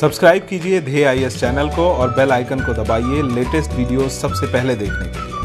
Subscribe कीजिए ध्येय IAS channel को और बेल आइकन को दबाइए लेटेस्ट वीडियो सबसे पहले देखने के लिए।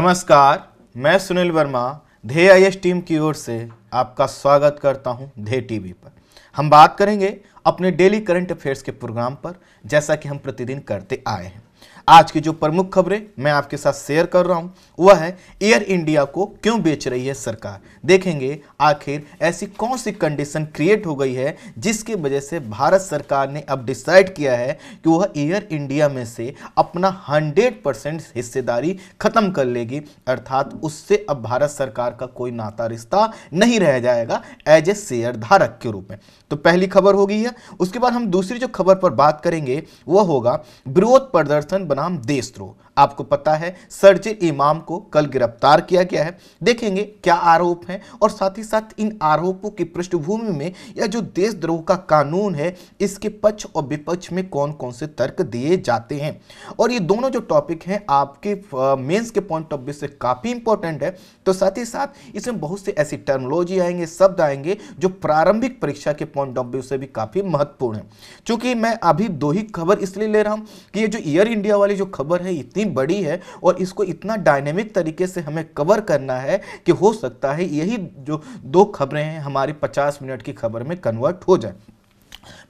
नमस्कार, मैं सुनील वर्मा ध्येय आईएएस टीम की ओर से आपका स्वागत करता हूं ध्येय टीवी पर। हम बात करेंगे अपने डेली करंट अफेयर्स के प्रोग्राम पर, जैसा कि हम प्रतिदिन करते आए हैं। आज की जो प्रमुख खबरें मैं आपके साथ शेयर कर रहा हूं वह है एयर इंडिया को क्यों बेच रही है सरकार। देखेंगे आखिर ऐसी कौन सी कंडीशन क्रिएट हो गई है जिसकी वजह से भारत सरकार ने अब डिसाइड किया है कि वह एयर इंडिया में से अपना 100% हिस्सेदारी खत्म कर लेगी, अर्थात उससे अब भारत सरकार का कोई नाता रिश्ता नहीं रह जाएगा एज ए शेयर धारक के रूप में। तो पहली खबर होगी है। उसके बाद हम दूसरी जो खबर पर बात करेंगे वह होगा विरोध प्रदर्शन बनाम देशद्रोह। आपको पता है सरजील इमाम को कल गिरफ्तार किया गया है। देखेंगे क्या आरोप हैं और साथ ही साथ इन आरोपों की पृष्ठभूमि में या जो देशद्रोह का कानून है इसके पक्ष और विपक्ष में कौन कौन से तर्क दिए जाते हैं। और ये दोनों जो टॉपिक हैं आपके मेंस के पॉइंट ऑफ व्यू से काफी इंपॉर्टेंट है। तो साथ ही साथ इसमें बहुत से ऐसी टर्मोलॉजी आएंगे, शब्द आएंगे जो प्रारंभिक परीक्षा के पॉइंट ऑफ व्यू से भी काफी महत्वपूर्ण है। चूंकि मैं अभी दो ही खबर इसलिए ले रहा हूं कि ये जो एयर इंडिया वाली जो खबर है इतनी बड़ी है और इसको इतना डायनेमिक तरीके से हमें कवर करना है कि हो सकता है यही जो दो खबरें हैं हमारी 50 मिनट की खबर में कन्वर्ट हो जाए।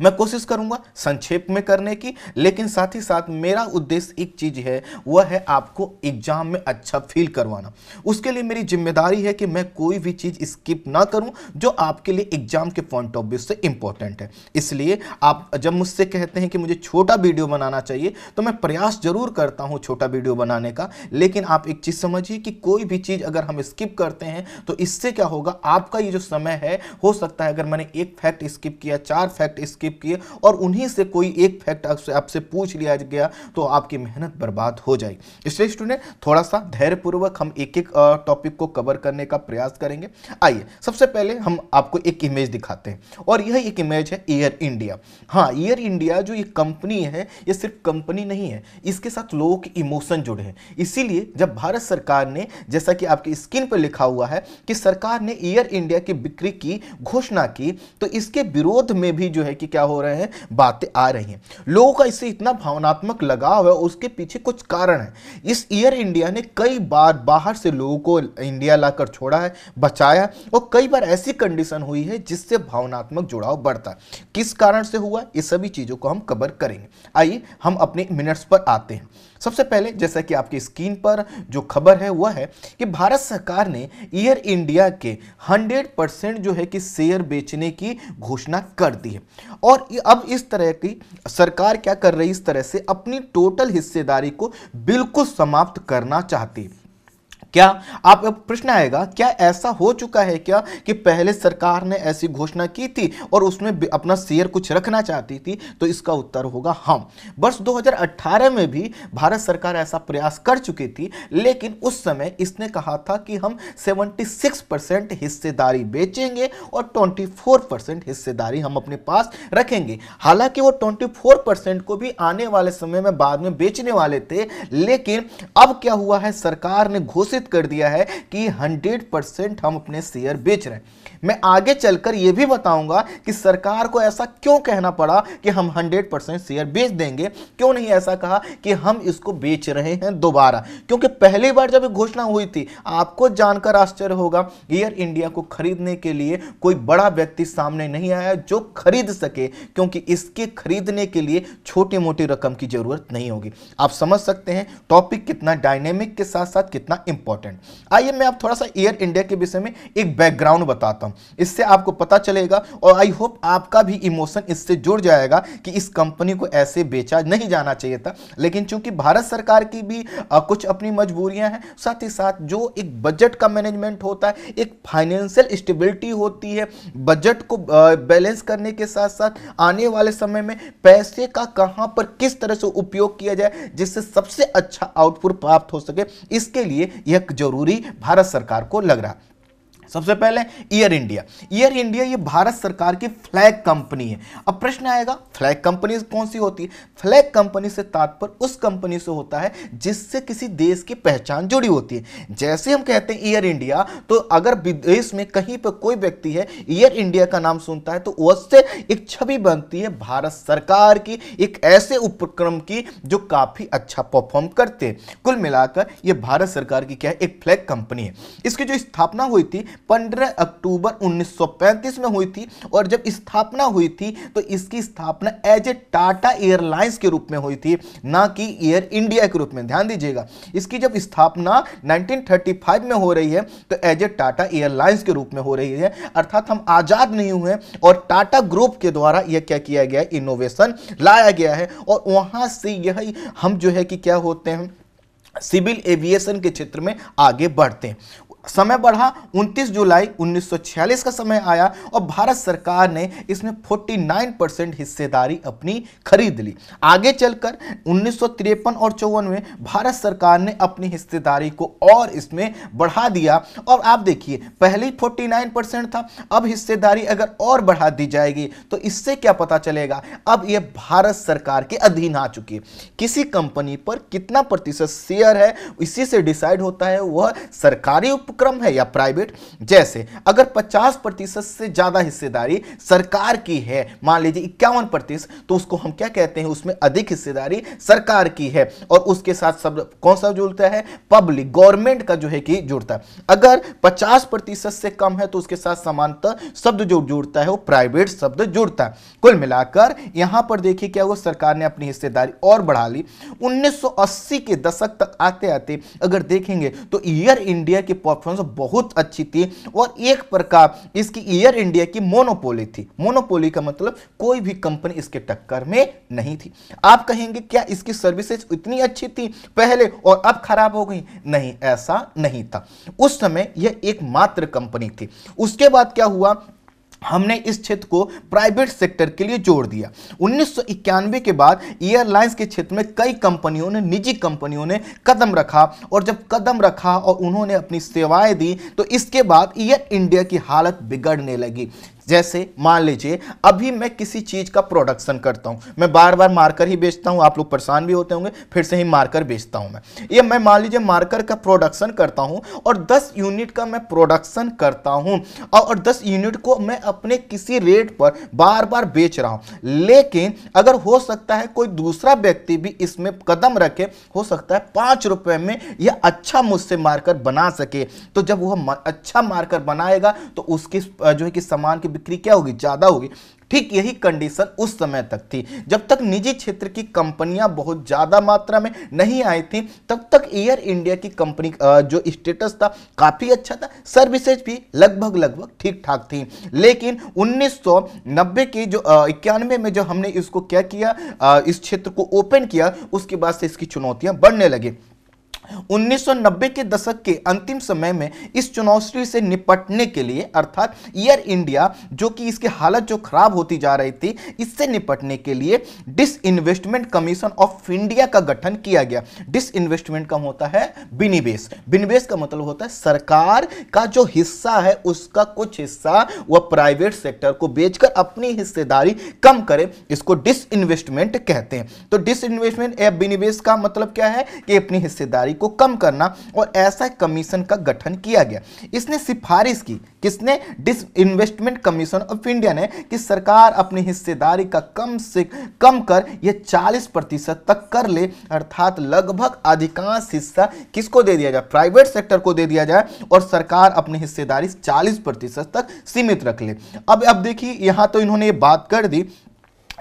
मैं कोशिश करूंगा संक्षेप में करने की, लेकिन साथ ही साथ मेरा उद्देश्य एक चीज है, वह है आपको एग्जाम में अच्छा फील करवाना। उसके लिए मेरी जिम्मेदारी है कि मैं कोई भी चीज स्किप ना करूं जो आपके लिए एग्जाम के पॉइंट ऑफ व्यू से इंपॉर्टेंट है। इसलिए आप जब मुझसे कहते हैं कि मुझे छोटा वीडियो बनाना चाहिए तो मैं प्रयास जरूर करता हूं छोटा वीडियो बनाने का, लेकिन आप एक चीज समझिए कि कोई भी चीज अगर हम स्किप करते हैं तो इससे क्या होगा, आपका ये जो समय है, हो सकता है अगर मैंने एक फैक्ट स्किप किया, चार फैक्ट स्किप किए और उन्हीं से कोई एक फैक्ट आपसे पूछ लिया गया तो आपकी मेहनत बर्बाद हो जाएगी। इसलिए स्टूडेंट थोड़ा सा धैर्यपूर्वक हम एक एक टॉपिक को कवर करने का प्रयास करेंगे। आइए सबसे पहले हम आपको एक इमेज दिखाते हैं और यह एक इमेज है एयर इंडिया। हाँ, एयर इंडिया जो ये कंपनी है ये सिर्फ कंपनी नहीं है, इसके साथ लोगों के इमोशन जुड़े हैं। इसीलिए जब भारत सरकार ने, जैसा कि आपकी स्क्रीन पर लिखा हुआ है कि सरकार ने एयर इंडिया की बिक्री की घोषणा की, तो इसके विरोध में भी जो है कि क्या हो रहे हैं, बातें आ रही हैं। लोगों का इससे इतना भावनात्मक लगाव है, उसके पीछे कुछ कारण है। इस एयर इंडिया ने कई बार बाहर से लोगों को इंडिया लाकर छोड़ा है, बचाया, और कई बार ऐसी कंडीशन हुई है जिससे भावनात्मक जुड़ाव बढ़ता है। किस कारण से हुआ, ये सभी चीजों को हम कवर करेंगे। आइए हम अपने मिनट्स पर आते हैं। सबसे पहले जैसा कि आपकी स्क्रीन पर जो खबर है वह है कि भारत सरकार ने एयर इंडिया के 100% जो है कि शेयर बेचने की घोषणा कर दी है। और अब इस तरह की सरकार क्या कर रही है, इस तरह से अपनी टोटल हिस्सेदारी को बिल्कुल समाप्त करना चाहती है। क्या आप, अब प्रश्न आएगा, क्या ऐसा हो चुका है क्या कि पहले सरकार ने ऐसी घोषणा की थी और उसमें अपना शेयर कुछ रखना चाहती थी? तो इसका उत्तर होगा हाँ। वर्ष 2018 में भी भारत सरकार ऐसा प्रयास कर चुकी थी, लेकिन उस समय इसने कहा था कि हम 76% हिस्सेदारी बेचेंगे और 24% हिस्सेदारी हम अपने पास रखेंगे। हालांकि वो 24% को भी आने वाले समय में बाद में बेचने वाले थे, लेकिन अब क्या हुआ है, सरकार ने घोषित कर दिया है कि 100% हम अपने शेयर बेच रहे हैं। मैं आगे चलकर यह भी बताऊंगा कि सरकार को ऐसा क्यों कहना पड़ा कि हम 100% शेयर बेच देंगे, क्यों नहीं ऐसा कहा कि हम इसको बेच रहे हैं दोबारा। क्योंकि पहली बार जब घोषणा हुई थी, आपको जानकर आश्चर्य होगा, एयर इंडिया को खरीदने के लिए कोई बड़ा व्यक्ति सामने नहीं आया जो खरीद सके, क्योंकि इसके खरीदने के लिए छोटी मोटी रकम की जरूरत नहीं होगी। आप समझ सकते हैं टॉपिक कितना डायनेमिक के साथ साथ कितना इंपॉर्टेंट। आइए मैं आप थोड़ा सा एयर इंडिया के विषय में एक बैकग्राउंड बताता हूं, इससे आपको पता चलेगा और आई होप आपका भी इमोशन इससे जुड़ जाएगा कि इस कंपनी को ऐसे बेचा नहीं जाना चाहिए था। लेकिन चूंकि भारत सरकार की भी कुछ अपनी मजबूरियां हैं, साथ ही साथ जो एक बजट का मैनेजमेंट होता है, एक फाइनेंशियल स्टेबिलिटी होती है, बजट को बैलेंस करने के साथ साथ आने वाले समय में पैसे का कहां पर किस तरह से उपयोग किया जाए जिससे सबसे अच्छा आउटपुट प्राप्त हो सके, इसके लिए यह जरूरी भारत सरकार को लग रहा। सबसे पहले एयर इंडिया। एयर इंडिया ये भारत सरकार की फ्लैग कंपनी है। अब प्रश्न आएगा फ्लैग कंपनी कौन सी होती है? फ्लैग कंपनी से तात्पर्य उस कंपनी से होता है जिससे किसी देश की पहचान जुड़ी होती है। जैसे हम कहते हैं एयर इंडिया, तो अगर विदेश में कहीं पर कोई व्यक्ति है एयर इंडिया का नाम सुनता है तो उससे एक छवि बनती है भारत सरकार की, एक ऐसे उपक्रम की जो काफी अच्छा परफॉर्म करते हैं। कुल मिलाकर ये भारत सरकार की क्या है, एक फ्लैग कंपनी है। इसकी जो स्थापना हुई थी 15 अक्टूबर 1935 में हुई थी, और जब स्थापना हुई थी तो इसकी स्थापना एज ए टाटा एयरलाइंस के रूप में हुई थी, ना कि एयर इंडिया के रूप में। ध्यान दीजिएगा, इसकी जब स्थापना 1935 में हो रही है तो एज ए टाटा एयरलाइंस के रूप में हो रही है, अर्थात हम आजाद नहीं हुए और टाटा ग्रुप के द्वारा यह क्या किया गया, इनोवेशन लाया गया है। और वहां से यह हम जो है कि क्या होते हैं, सिविल एविएशन के क्षेत्र में आगे बढ़ते हैं। समय बढ़ा, 29 जुलाई 1946 का समय आया और भारत सरकार ने इसमें 49% हिस्सेदारी अपनी खरीद ली। आगे चलकर 1953 और 54 में भारत सरकार ने अपनी हिस्सेदारी को और इसमें बढ़ा दिया। और आप देखिए पहले 49% था, अब हिस्सेदारी अगर और बढ़ा दी जाएगी तो इससे क्या पता चलेगा, अब यह भारत सरकार के अधीन आ चुकी है। किसी कंपनी पर कितना प्रतिशत शेयर है इसी से डिसाइड होता है वह सरकारी क्रम है या प्राइवेट। जैसे अगर 50% से ज्यादा हिस्सेदारी सरकार की है, मान लीजिए 51%, तो उसको हम क्या कहते हैं, उसमें अधिक हिस्सेदारी सरकार की है और उसके साथ सब कौन सा जुड़ता है, पब्लिक गवर्नमेंट का जो है कि जुड़ता है। अगर 50% से कम है तो उसके साथ समानतः शब्द जो जुड़ता है वो प्राइवेट शब्द जुड़ता है। कुल मिलाकर यहां पर देखिए क्या हुआ, सरकार ने अपनी हिस्सेदारी और बढ़ा ली। 1980 के दशक तक आते आते अगर देखेंगे तो एयर इंडिया के बहुत अच्छी थी और एक प्रकार इसकी एयर इंडिया की मोनोपोली थी। मोनोपोली का मतलब कोई भी कंपनी इसके टक्कर में नहीं थी। आप कहेंगे क्या इसकी सर्विसेज इतनी अच्छी थी पहले और अब खराब हो गई? नहीं, ऐसा नहीं था। उस समय यह एकमात्र कंपनी थी। उसके बाद क्या हुआ, हमने इस क्षेत्र को प्राइवेट सेक्टर के लिए जोड़ दिया। 1991 के बाद एयरलाइंस के क्षेत्र में कई कंपनियों ने, निजी कंपनियों ने कदम रखा, और जब कदम रखा और उन्होंने अपनी सेवाएं दी तो इसके बाद एयर इंडिया की हालत बिगड़ने लगी। जैसे मान लीजिए अभी मैं किसी चीज़ का प्रोडक्शन करता हूँ, मैं बार बार मार्कर ही बेचता हूँ, आप लोग परेशान भी होते होंगे, फिर से ही मार्कर बेचता हूँ मैं, ये मैं मान लीजिए मार्कर का प्रोडक्शन करता हूँ और 10 यूनिट का मैं प्रोडक्शन करता हूँ और 10 यूनिट को मैं अपने किसी रेट पर बार बार बेच रहा हूँ। लेकिन अगर हो सकता है कोई दूसरा व्यक्ति भी इसमें कदम रखे, हो सकता है 5 रुपये में यह अच्छा मुझसे मार्कर बना सके, तो जब वह अच्छा मार्कर बनाएगा तो उसकी जो है कि सामान की बिक्री क्या होगी, ज्यादा होगी। ठीक यही कंडीशन उस समय तक थी जब तक निजी क्षेत्र की कंपनियां बहुत ज़्यादा मात्रा में नहीं आई थी, तब तक एयर इंडिया की कंपनी जो स्टेटस था काफ़ी अच्छा था, सर्विसेज भी लगभग ठीक ठाक थी। लेकिन 1990 की जो 91 में जो हमने इसको क्या किया, इस क्षेत्र को ओपन किया, उसके बाद से इसकी चुनौतियाँ बढ़ने लगी। 1990 के दशक के अंतिम समय में इस चुनौती से निपटने के लिए, अर्थात एयर इंडिया जो कि इसकी हालत जो खराब होती जा रही थी, इससे निपटने के लिए डिसइन्वेस्टमेंट कमीशन ऑफ इंडिया का गठन किया गया। डिसइन्वेस्टमेंट का होता है विनिवेश। विनिवेश का मतलब होता है सरकार का जो हिस्सा है उसका कुछ हिस्सा वह प्राइवेट सेक्टर को बेचकर अपनी हिस्सेदारी कम करे, इसको डिसइन्वेस्टमेंट कहते हैं। तो डिसइन्वेस्टमेंट या विनिवेश का मतलब क्या है कि अपनी हिस्सेदारी को कम करना, और ऐसा कमीशन का गठन किया गया। इसने सिफारिश की, किसने, डिसइन्वेस्टमेंट कमीशन ऑफ इंडिया ने, कि सरकार अपनी हिस्सेदारी का कम से कम कर यह 40% तक कर ले, अर्थात लगभग अधिकांश हिस्सा किसको दे दिया जाए, प्राइवेट सेक्टर को दे दिया जाए और सरकार अपनी हिस्सेदारी 40% तक सीमित रख ले। अब देखिए यहां तो इन्होंने ये बात कर दी,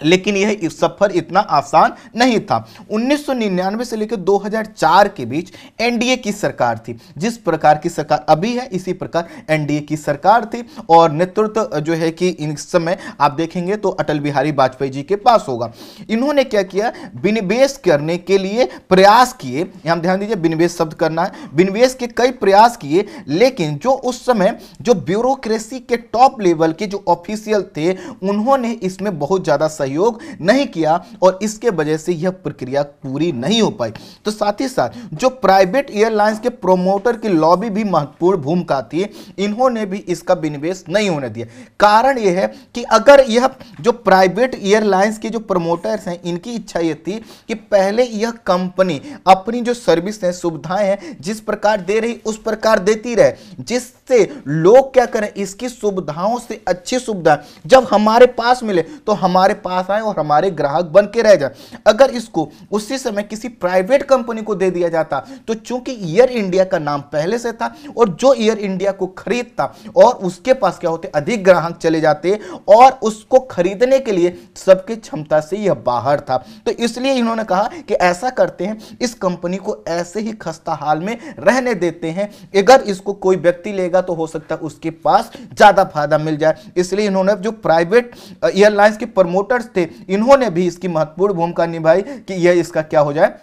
लेकिन यह सफर इतना आसान नहीं था। 1999 से लेकर 2004 के बीच एनडीए की सरकार थी। जिस प्रकार की सरकार अभी है इसी प्रकार एनडीए की सरकार थी, और नेतृत्व जो है कि इस समय आप देखेंगे तो अटल बिहारी वाजपेयी जी के पास होगा। इन्होंने क्या किया, विनिवेश करने के लिए प्रयास किए। यहाँ ध्यान दीजिए, विनिवेश शब्द करना है, विनिवेश के कई प्रयास किए, लेकिन जो उस समय जो ब्यूरोक्रेसी के टॉप लेवल के जो ऑफिशियल थे उन्होंने इसमें बहुत ज़्यादा सहयोग नहीं किया और इसके वजह से यह प्रक्रिया पूरी नहीं हो पाई। तो साथ ही साथ जो प्राइवेट एयरलाइंस के प्रोमोटर की लॉबी भी महत्वपूर्ण भूमिका आती है, इन्होंने भी इसका विनिवेश नहीं होने दिया। कारण यह है कि अगर यह जो प्राइवेट एयरलाइंस के जो प्रोमोटर्स हैं इनकी इच्छा यह थी कि पहले यह कंपनी अपनी जो सर्विस है सुविधाएं हैं जिस प्रकार दे रही उस प्रकार देती रहे, जिससे लोग क्या करें इसकी सुविधाओं से अच्छी सुविधा जब हमारे पास मिले तो हमारे पास आए और हमारे ग्राहक बन के रह जाए। अगर इसको उसी समय किसी प्राइवेट कंपनी को दे दिया जाता तो चूंकि एयर इंडिया का नाम पहले से था और जो एयर इंडिया को खरीदता और उसके पास क्या होते अधिक ग्राहक चले जाते और उसको खरीदने के लिए सबकी क्षमता से यह बाहर था। तो इसलिए इन्होंने कहा कि ऐसा करते हैं, इस कंपनी को ऐसे ही खस्ता हाल में रहने देते हैं, अगर इसको कोई व्यक्ति लेगा तो हो सकता है उसके पास ज्यादा फायदा मिल जाए। इसलिए इन्होंने जो प्राइवेट एयरलाइंस के प्रमोटर्स थे इन्होंने भी इसकी महत्वपूर्ण भूमिका निभाई कि यह इसका क्या हो जाए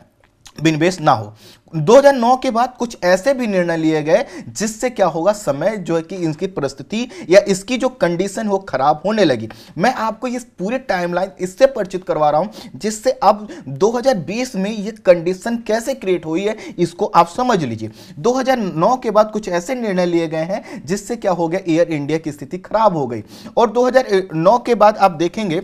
विनिवेश ना हो। 2009 के बाद कुछ ऐसे भी निर्णय लिए गए जिससे क्या होगा समय जो है कि इनकी परिस्थिति या इसकी जो कंडीशन वो खराब होने लगी। मैं आपको ये पूरे टाइमलाइन इससे परिचित करवा रहा हूं जिससे अब 2020 में ये कंडीशन कैसे क्रिएट हुई है इसको आप समझ लीजिए। 2009 के बाद कुछ ऐसे निर्णय लिए गए हैं जिससे क्या हो गया एयर इंडिया की स्थिति खराब हो गई। और 2009 के बाद आप देखेंगे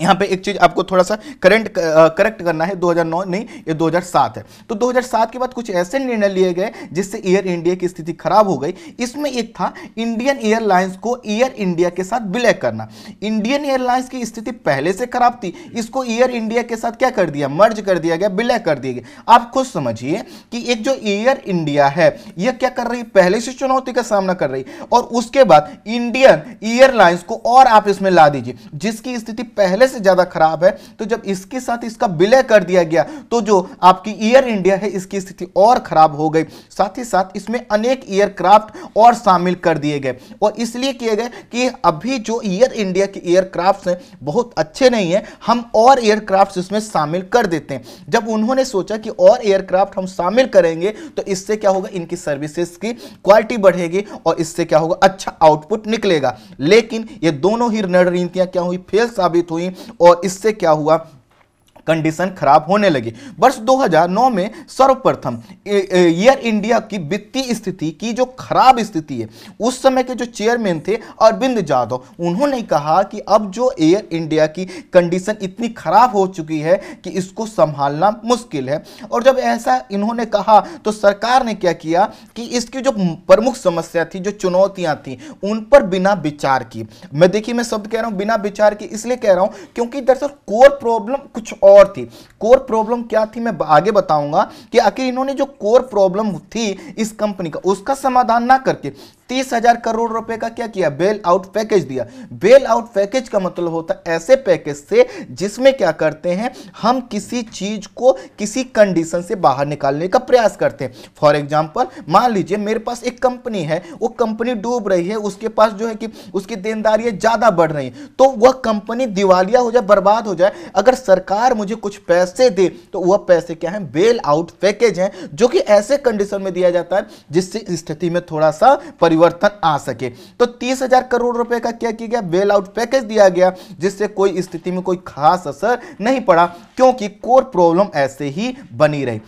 यहाँ पे एक चीज आपको थोड़ा सा करेक्ट करना है, 2009 नहीं ये 2007 है। तो 2007 के बाद कुछ ऐसे निर्णय लिए गए जिससे एयर इंडिया की स्थिति खराब हो गई। इसमें एक था इंडियन एयरलाइंस को एयर इंडिया के साथ विलय करना। इंडियन एयरलाइंस की स्थिति पहले से खराब थी, इसको एयर इंडिया के साथ क्या कर दिया, मर्ज कर दिया गया, विलय कर दिया गया। आप खुद समझिए कि एक जो एयर इंडिया है यह क्या कर रही, पहले से चुनौती का सामना कर रही और उसके बाद इंडियन एयरलाइंस को और आप इसमें ला दीजिए जिसकी स्थिति पहले से ज्यादा खराब है। तो जब इसके साथ इसका विलय कर दिया गया तो जो आपकी एयर इंडिया है इसकी स्थिति और खराब हो गई। साथ ही साथ इसमें अनेक एयरक्राफ्ट और शामिल कर दिए गए और इसलिए किए गए कि अभी जो एयर इंडिया के एयरक्राफ्ट हैं बहुत अच्छे नहीं हैं, हम और एयरक्राफ्ट इसमें शामिल कर देते हैं। जब उन्होंने सोचा कि और एयरक्राफ्ट हम शामिल करेंगे तो इससे क्या होगा इनकी सर्विसेज की क्वालिटी बढ़ेगी और इससे क्या होगा अच्छा आउटपुट निकलेगा। लेकिन ये दोनों ही रणनीतियां क्या हुई, फेल साबित हुई और इससे क्या हुआ कंडीशन खराब होने लगी। वर्ष 2009 में सर्वप्रथम एयर इंडिया की वित्तीय स्थिति की जो खराब स्थिति है उस समय के जो चेयरमैन थे अरविंद जाधव, उन्होंने कहा कि अब जो एयर इंडिया की कंडीशन इतनी खराब हो चुकी है कि इसको संभालना मुश्किल है। और जब ऐसा इन्होंने कहा तो सरकार ने क्या किया कि इसकी जो प्रमुख समस्या थी, जो चुनौतियां थी, उन पर बिना विचार की, मैं देखिए मैं शब्द कह रहा हूं बिना विचार की इसलिए कह रहा हूं क्योंकि दरअसल कोर प्रॉब्लम कुछ और थी। कोर प्रॉब्लम क्या थी मैं आगे बताऊंगा कि आखिर इन्होंने जो कोर प्रॉब्लम थी इस कंपनी का उसका समाधान ना करके 30,000 करोड़ रुपए का क्या किया, बेल आउट पैकेज दिया। बेल आउट पैकेज का मतलब होता है ऐसे पैकेज से जिसमें क्या करते हैं हम किसी चीज को किसी कंडीशन से बाहर निकालने का प्रयास करते हैं। फॉर एग्जांपल मान लीजिए मेरे पास एक कंपनी है, वो कंपनी डूब रही है, उसके पास जो है कि उसकी देनदारियां ज्यादा बढ़ रही है, तो वह कंपनी दिवालिया हो जाए, बर्बाद हो जाए। अगर सरकार मुझे कुछ पैसे दे तो वह पैसे क्या है, बेल आउट पैकेज है, जो कि ऐसे कंडीशन में दिया जाता है जिससे स्थिति में थोड़ा सा परिवर्तन आ सके। तो 30,000 करोड़ रुपए का क्या किया गया, बेल आउट पैकेज दिया गया जिससे कोई स्थिति में कोई खास असर नहीं पड़ा क्योंकि कोर प्रॉब्लम ऐसे ही बनी रही।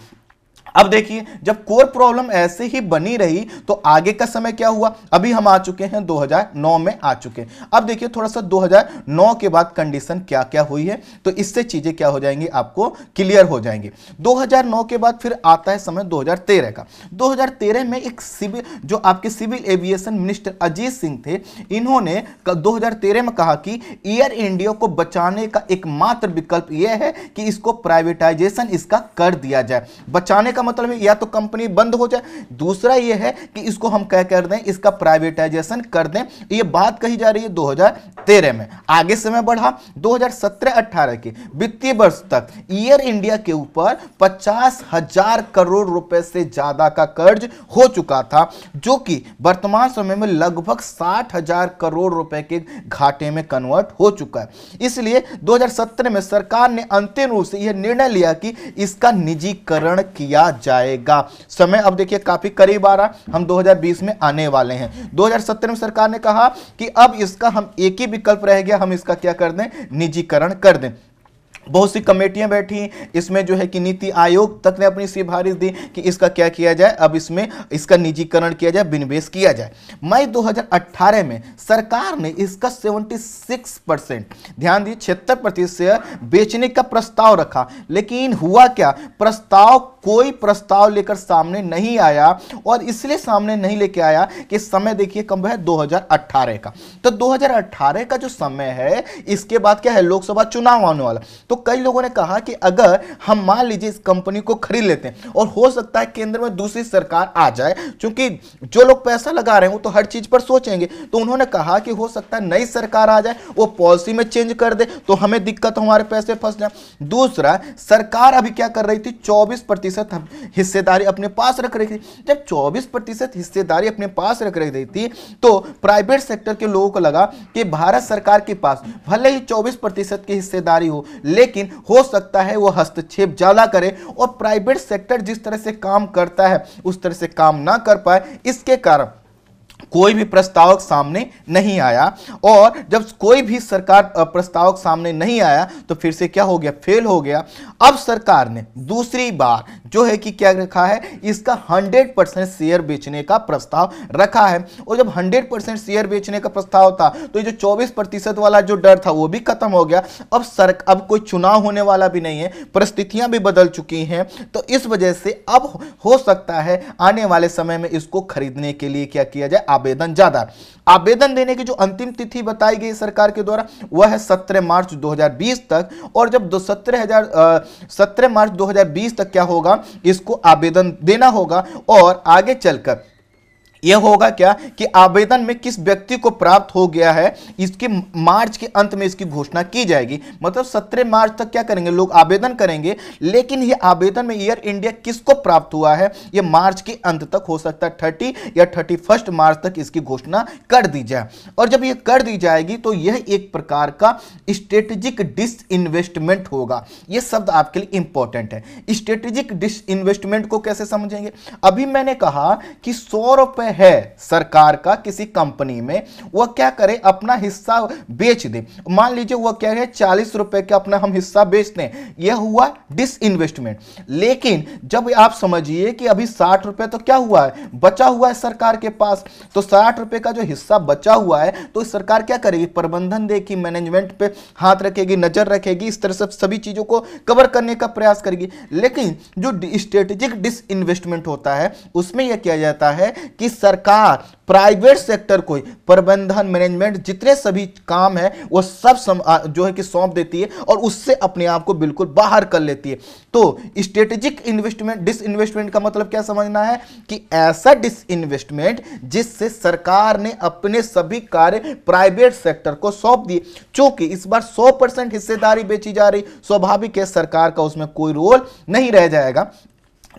अब देखिए जब कोर प्रॉब्लम ऐसे ही बनी रही तो आगे का समय क्या हुआ, अभी हम आ चुके हैं 2009 में आ चुके हैं। अब देखिए थोड़ा सा 2009 के बाद कंडीशन क्या क्या हुई है तो इससे चीजें क्या हो जाएंगी आपको क्लियर हो जाएंगी। 2009 के बाद फिर आता है समय 2013 का। 2013 में एक सिविल जो आपके civil aviation minister Ajit Singh थे, इन्होंने 2013 में कहा कि एयर इंडिया को बचाने का एकमात्र विकल्प यह है कि इसको प्राइवेटाइजेशन इसका कर दिया जाए। बचाने मतलब या तो कंपनी बंद हो जाए, दूसरा यह है कि इसको हम क्या कर दें, इसका प्राइवेटाइजेशन कर दें। यह बात कही जा रही है 2013 में। आगे समय बढ़ा 2017-18 के वित्तीय वर्ष तक एयर इंडिया के ऊपर 50,000 करोड़ रुपए से ज्यादा का कर्ज हो चुका था जो कि वर्तमान समय में लगभग 60,000 करोड़ रुपए के घाटे में कन्वर्ट हो चुका है। इसलिए 2017 में सरकार ने अंतिम रूप से यह निर्णय लिया कि इसका निजीकरण किया जाएगा। समय अब देखिए काफी करीब आ रहा, हम 2020 में आने वाले हैं। 2017 में सरकार ने कहा कि अब इसका हम एक ही विकल्प रह गया, हम इसका क्या कर दें, निजीकरण कर दें। बहुत सी कमेटियां बैठी, इसमें जो है कि नीति आयोग तक ने अपनी सिफारिश दी कि इसका क्या किया जाए, अब इसमें इसका निजीकरण किया जाए, विनिवेश किया जाए। मई 2018 में सरकार ने इसका 76%, ध्यान दिए 76% शेयर बेचने का प्रस्ताव रखा, लेकिन हुआ क्या, प्रस्ताव कोई प्रस्ताव लेकर सामने नहीं आया, और इसलिए सामने नहीं लेके आया कि समय देखिए कब है, 2018 का। तो 2018 का जो समय है, इसके बाद क्या है, लोकसभा चुनाव आने वाला। तो कई लोगों ने कहा कि अगर हम मान लीजिए इस कंपनी को खरीद लेते हैं, और हो सकता है केंद्र में दूसरी सरकार आ जाए, क्योंकि जो लोग पैसा लगा रहे हैं वो तो हर चीज पर सोचेंगे, तो उन्होंने कहा कि हो सकता है नई सरकार आ जाए, वो पॉलिसी में चेंज कर दे, तो हमें दिक्कत, हमारे पैसे फंस जाए। दूसरा, सरकार अभी क्या कर रही थी, 24% हिस्सेदारी अपने पास रख रही थी। जब 24% हिस्सेदारी अपने पास रख रही थी, तो प्राइवेट सेक्टर के लोगों को लगा कि भारत सरकार के पास भले ही 24% की हिस्सेदारी हो, लेकिन हो सकता है वो हस्तक्षेप ज्यादा करे, और प्राइवेट सेक्टर जिस तरह से काम करता है उस तरह से काम ना कर पाए। इसके कारण कोई भी प्रस्तावक सामने नहीं आया, और जब कोई भी सरकार प्रस्तावक सामने नहीं आया तो फिर से क्या हो गया, फेल हो गया। अब सरकार ने दूसरी बार जो है कि क्या रखा है, इसका 100% शेयर बेचने का प्रस्ताव रखा है, और जब 100% शेयर बेचने का प्रस्ताव था तो जो 24% वाला जो डर था वो भी खत्म हो गया। अब अब कोई चुनाव होने वाला भी नहीं है, परिस्थितियां भी बदल चुकी हैं, तो इस वजह से अब हो सकता है आने वाले समय में इसको खरीदने के लिए क्या किया जाए, आवेदन ज्यादा। आवेदन देने की जो अंतिम तिथि बताई गई सरकार के द्वारा वह है 17 मार्च 2020 तक, और जब 17 मार्च 2020 तक क्या होगा, इसको आवेदन देना होगा, और आगे चलकर यह होगा क्या कि आवेदन में किस व्यक्ति को प्राप्त हो गया है, इसके मार्च के अंत में इसकी घोषणा की जाएगी। मतलब 17 मार्च तक क्या करेंगे, लोग आवेदन करेंगे, लेकिन यह आवेदन में एयर इंडिया किसको प्राप्त हुआ है, यह मार्च के अंत तक, हो सकता है 30 या 31 मार्च तक इसकी घोषणा कर दी जाए। और जब यह कर दी जाएगी तो यह एक प्रकार का स्ट्रेटेजिक डिसइन्वेस्टमेंट होगा। यह शब्द आपके लिए इंपॉर्टेंट है। स्ट्रेटेजिक डिसइन्वेस्टमेंट को कैसे समझेंगे, अभी मैंने कहा कि 100 रुपये है सरकार का किसी कंपनी में, वह क्या करे, अपना हिस्सा बेच दे। मान लीजिए वह क्या है, 40 रुपए का अपना हम हिस्सा बेचते हैं, यह हुआ डिसइन्वेस्टमेंट। लेकिन जब आप समझिए कि अभी 60 रुपए तो क्या हुआ है, बचा हुआ है सरकार के पास, तो 60 रुपए का जो हिस्सा बचा हुआ है, तो सरकार क्या करेगी, प्रबंधन देगी, मैनेजमेंट पे हाथ रखेगी, नजर रखेगी, इस तरह से सभी चीजों को कवर करने का प्रयास करेगी। लेकिन जो स्ट्रेटेजिक डिसइन्वेस्टमेंट होता है उसमें यह किया जाता है कि सरकार प्राइवेट सेक्टर को प्रबंधन, मैनेजमेंट, जितने सभी काम है वो सब जो है कि सौंप देती है, और उससे अपने आप को बिल्कुल बाहर कर लेती है। तो स्ट्रेटेजिक इन्वेस्टमेंट डिसइन्वेस्टमेंट का मतलब क्या समझना है कि ऐसा डिसइन्वेस्टमेंट जिससे सरकार ने अपने सभी कार्य प्राइवेट सेक्टर को सौंप दिए। चूंकि इस बार 100% हिस्सेदारी बेची जा रही, स्वाभाविक है सरकार का उसमें कोई रोल नहीं रह जाएगा।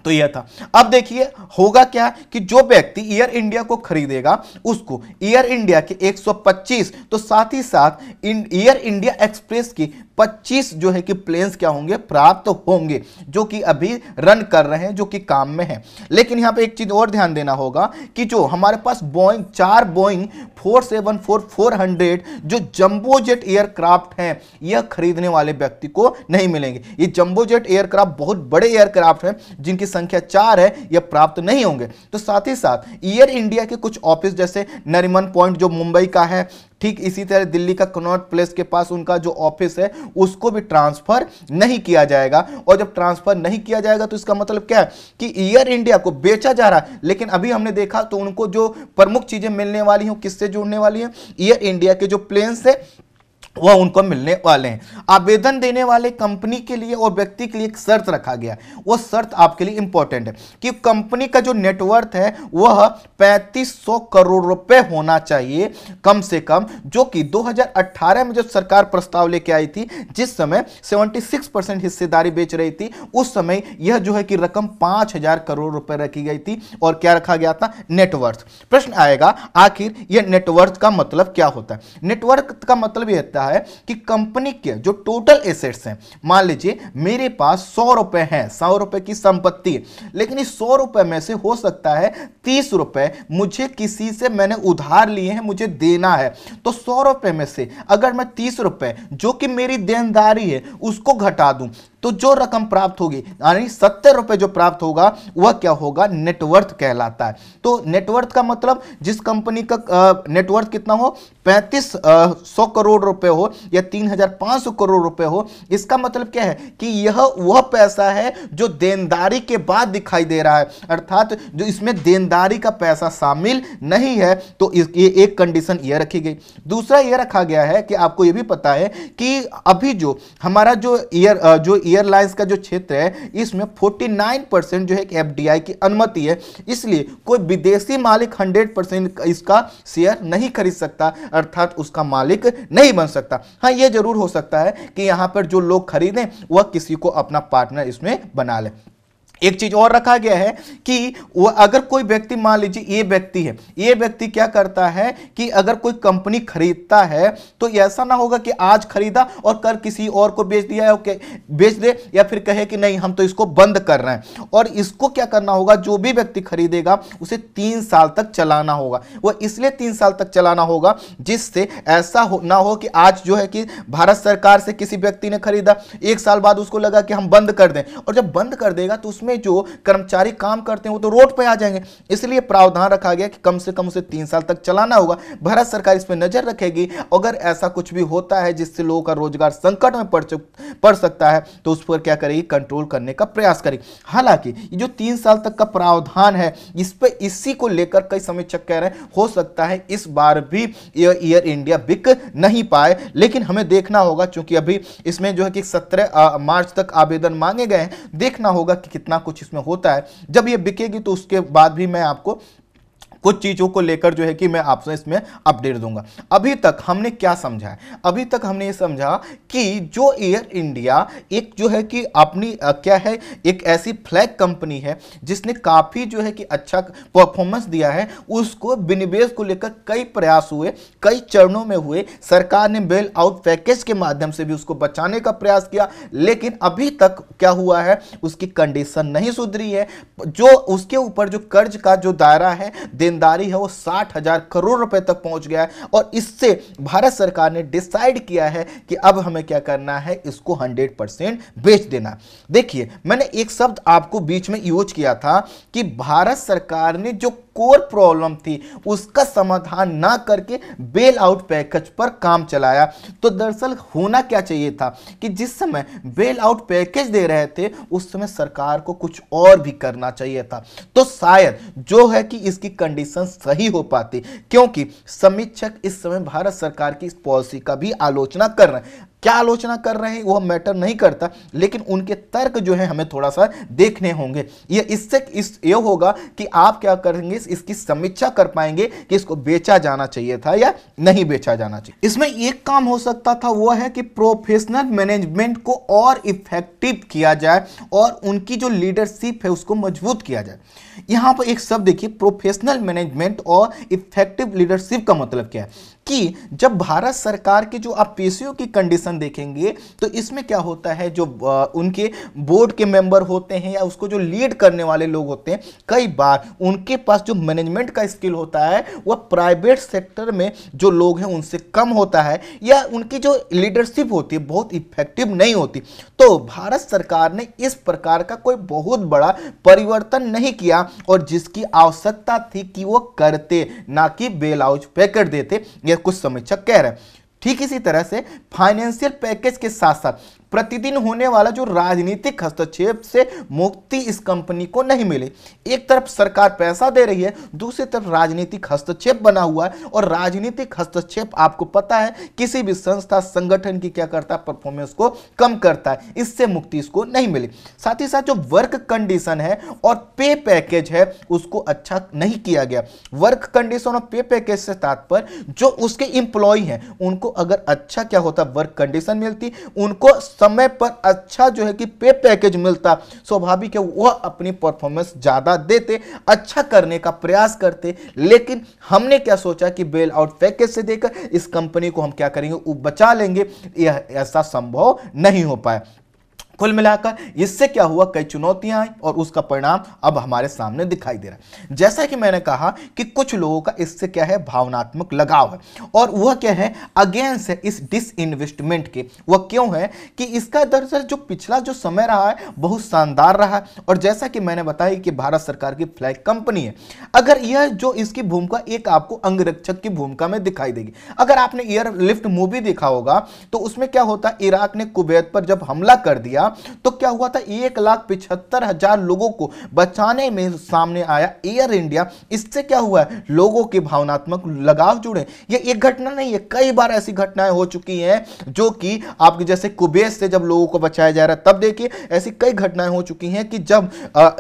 तो यह था। अब देखिए होगा क्या कि जो व्यक्ति एयर इंडिया को खरीदेगा उसको एयर इंडिया के 125, तो साथ ही साथ एयर इंडिया एक्सप्रेस की 25 जो है कि प्लेन्स क्या होंगे, प्राप्त होंगे, जो कि अभी रन कर रहे हैं, जो कि काम में है। लेकिन यहाँ पे एक चीज और ध्यान देना होगा कि जो हमारे पास बोइंग 4 बोइंग 474-400 जो जंबो जेट एयरक्राफ्ट हैं, यह खरीदने वाले व्यक्ति को नहीं मिलेंगे। ये जंबो जेट एयरक्राफ्ट बहुत बड़े एयरक्राफ्ट हैं, जिनकी संख्या 4 है, यह प्राप्त नहीं होंगे। तो साथ ही साथ एयर इंडिया के कुछ ऑफिस जैसे नरीमन पॉइंट जो मुंबई का है, ठीक इसी तरह दिल्ली का कनॉट प्लेस के पास उनका जो ऑफिस है उसको भी ट्रांसफर नहीं किया जाएगा। और जब ट्रांसफर नहीं किया जाएगा तो इसका मतलब क्या है कि एयर इंडिया को बेचा जा रहा है। लेकिन अभी हमने देखा तो उनको जो प्रमुख चीजें मिलने वाली हैं किससे जुड़ने वाली हैं, एयर इंडिया के जो प्लेन्स है वह उनको मिलने वाले हैं। आवेदन देने वाले कंपनी के लिए और व्यक्ति के लिए एक शर्त रखा गया, वो शर्त आपके लिए इंपॉर्टेंट है कि कंपनी का जो नेटवर्थ है वह 3500 करोड़ रुपए होना चाहिए कम से कम, जो कि 2018 में जब सरकार प्रस्ताव लेके आई थी, जिस समय 76% हिस्सेदारी बेच रही थी, उस समय यह जो है कि रकम 5000 करोड़ रुपए रखी गई थी। और क्या रखा गया था, नेटवर्थ। प्रश्न आएगा आखिर यह नेटवर्थ का मतलब क्या होता है। नेटवर्थ का मतलब यह होता सकता है कि कंपनी के जो टोटल एसेट्स हैं, मान लीजिए मेरे पास 100 रुपए हैं, 100 रुपए की संपत्ति, लेकिन इस 100 रुपए में से हो सकता है 30 रुपए मुझे किसी से मैंने उधार लिए हैं, मुझे देना है, तो 100 रुपए में से अगर मैं 30 रुपए जो कि मेरी देनदारी है उसको घटा दूं तो जो रकम प्राप्त होगी यानी 70 रुपए जो प्राप्त होगा वह क्या होगा, नेटवर्थ कहलाता है। तो नेटवर्थ का मतलब जिस कंपनी का नेटवर्थ कितना हो 3500 करोड़ रुपए हो या 3500 करोड़ रुपए हो, इसका मतलब क्या है कि यह वह पैसा है जो देनदारी के बाद दिखाई दे रहा है, अर्थात जो इसमें देनदारी का पैसा शामिल नहीं है। तो ये एक कंडीशन यह रखी गई। दूसरा यह रखा गया है कि आपको यह भी पता है कि अभी जो हमारा एयरलाइंस का जो क्षेत्र है इसमें 49% जो है एफडीआई की अनुमति है, इसलिए कोई विदेशी मालिक 100% इसका शेयर नहीं खरीद सकता, अर्थात उसका मालिक नहीं बन सकता। हाँ, यह जरूर हो सकता है कि यहां पर जो लोग खरीदें वह किसी को अपना पार्टनर इसमें बना लें। एक चीज और रखा गया है कि वो अगर कोई व्यक्ति, मान लीजिए ये व्यक्ति है, ये व्यक्ति क्या करता है कि अगर कोई कंपनी खरीदता है तो ऐसा ना होगा कि आज खरीदा और कर किसी और को बेच दिया है, ओके बेच दे, या फिर कहे कि नहीं हम तो इसको बंद कर रहे हैं। और इसको क्या करना होगा, जो भी व्यक्ति खरीदेगा उसे 3 साल तक चलाना होगा। वह इसलिए 3 साल तक चलाना होगा जिससे ऐसा ना हो कि आज जो है कि भारत सरकार से किसी व्यक्ति ने खरीदा, 1 साल बाद उसको लगा कि हम बंद कर दें, और जब बंद कर देगा तो उसमें जो कर्मचारी काम करते हैं वो तो रोड पे आ जाएंगे। इसलिए प्रावधान रखा गया कि कम से कम उसे 3 साल तक चलाना होगा। भारत सरकार इस पे नजर रखेगी, अगर ऐसा कुछ भी होता है जिससे लोगों का रोजगार संकट में पड़ सकता है तो उस पर क्या करेगी, कंट्रोल करने का प्रयास करेगी। हालांकि जो 3 साल तक का प्रावधान है इस पर, इसी को लेकर कई समीक्षक कह रहे हैं हो सकता है इस बार भी एयर इंडिया बिक नहीं पाए, लेकिन हमें देखना होगा क्योंकि अभी इसमें जो है कि 17 मार्च तक आवेदन मांगे गए हैं, देखना होगा कि कितना कुछ इसमें होता है। जब ये बिकेगी तो उसके बाद भी मैं आपको कुछ चीज़ों को लेकर जो है कि मैं आपसे इसमें अपडेट दूंगा। अभी तक हमने क्या समझा है, अभी तक हमने ये समझा कि जो एयर इंडिया एक जो है कि अपनी क्या है, एक ऐसी फ्लैग कंपनी है जिसने काफ़ी जो है कि अच्छा परफॉर्मेंस दिया है, उसको विनिवेश को लेकर कई प्रयास हुए, कई चरणों में हुए, सरकार ने बेल आउट पैकेज के माध्यम से भी उसको बचाने का प्रयास किया, लेकिन अभी तक क्या हुआ है, उसकी कंडीशन नहीं सुधरी है। जो उसके ऊपर जो कर्ज का जो दायरा है, देनदारी है, वो 60,000 करोड़ रुपए तक पहुंच गया है, और इससे भारत सरकार ने डिसाइड किया है कि अब हमें क्या करना है, इसको 100% बेच देना। देखिए, मैंने एक शब्द आपको बीच में यूज किया था कि भारत सरकार ने जो कोर प्रॉब्लम थी उसका समाधान ना करके बेल आउट पैकेज पर काम चलाया। तो दरअसल होना क्या चाहिए था कि जिस समय बेल आउट पैकेज दे रहे थे उस समय सरकार को कुछ और भी करना चाहिए था, तो शायद जो है कि इसकी कंडीशन सही हो पाती, क्योंकि समीक्षक इस समय भारत सरकार की इस पॉलिसी का भी आलोचना कर रहे हैं। क्या आलोचना कर रहे हैं वह मैटर नहीं करता, लेकिन उनके तर्क जो है हमें थोड़ा सा देखने होंगे। ये इससे इस ये होगा कि आप क्या करेंगे, इसकी समीक्षा कर पाएंगे कि इसको बेचा जाना चाहिए था या नहीं बेचा जाना चाहिए। इसमें एक काम हो सकता था, वो है कि प्रोफेशनल मैनेजमेंट को और इफेक्टिव किया जाए और उनकी जो लीडरशिप है उसको मजबूत किया जाए। यहाँ पर एक शब्द देखिए, प्रोफेशनल मैनेजमेंट और इफेक्टिव लीडरशिप का मतलब क्या है कि जब भारत सरकार के जो आप पीसीयू की कंडीशन देखेंगे तो इसमें क्या होता है, जो उनके बोर्ड के मेंबर होते हैं या उसको जो लीड करने वाले लोग होते हैं, कई बार उनके पास जो मैनेजमेंट का स्किल होता है वह प्राइवेट सेक्टर में जो लोग हैं उनसे कम होता है, या उनकी जो लीडरशिप होती है बहुत इफेक्टिव नहीं होती। तो भारत सरकार ने इस प्रकार का कोई बहुत बड़ा परिवर्तन नहीं किया, और जिसकी आवश्यकता थी कि वो करते, ना कि बेल आउट पैकेट देते, कुछ समीक्षक कह रहे हैं। ठीक इसी तरह से फाइनेंशियल पैकेज के साथ साथ प्रतिदिन होने वाला जो राजनीतिक हस्तक्षेप से मुक्ति इस कंपनी को नहीं मिले। एक तरफ सरकार पैसा दे रही है, दूसरी तरफ राजनीतिक हस्तक्षेप बना हुआ है, और राजनीतिक हस्तक्षेप आपको पता है किसी भी संस्था संगठन की क्या करता है, परफॉर्मेंस को कम करता है, इससे मुक्ति इसको नहीं मिली। साथ ही साथ जो वर्क कंडीशन है और पे पैकेज है उसको अच्छा नहीं किया गया। वर्क कंडीशन और पे पैकेज से तात्पर्य जो उसके एम्प्लॉय हैं उनको अगर अच्छा क्या होता वर्क कंडीशन मिलती, उनको समय पर अच्छा जो है कि पे पैकेज मिलता, स्वाभाविक है वह अपनी परफॉर्मेंस ज़्यादा देते, अच्छा करने का प्रयास करते। लेकिन हमने क्या सोचा कि बेल आउट पैकेज से देकर इस कंपनी को हम क्या करेंगे, वो बचा लेंगे, यह ऐसा संभव नहीं हो पाया। कुल मिलाकर इससे क्या हुआ, कई चुनौतियां आई और उसका परिणाम अब हमारे सामने दिखाई दे रहा है। जैसा कि मैंने कहा कि कुछ लोगों का इससे क्या है, भावनात्मक लगाव है और वह क्या है, अगेंस्ट है इस डिसइन्वेस्टमेंट के। वह क्यों है कि इसका दरअसल जो पिछला जो समय रहा है बहुत शानदार रहा है। और जैसा कि मैंने बताया कि भारत सरकार की फ्लैग कंपनी है, अगर यह जो इसकी भूमिका एक आपको अंगरक्षक की भूमिका में दिखाई देगी। अगर आपने एयरलिफ्ट मूवी देखा होगा तो उसमें क्या होता, इराक ने कुवैत पर जब हमला कर दिया तो क्या हुआ था, 1,75,000 लोगों को बचाने में सामने आया एयर इंडिया। इससे क्या हुआ है, लोगों के भावनात्मक लगाव जुड़े। ये एक घटना नहीं है, कई बार ऐसी घटनाएं हो चुकी हैं जो कि आपके जैसे कुबेस से जब लोगों को बचाया जा रहा है, तब देखिए ऐसी कई घटनाएं हो चुकी हैं कि जब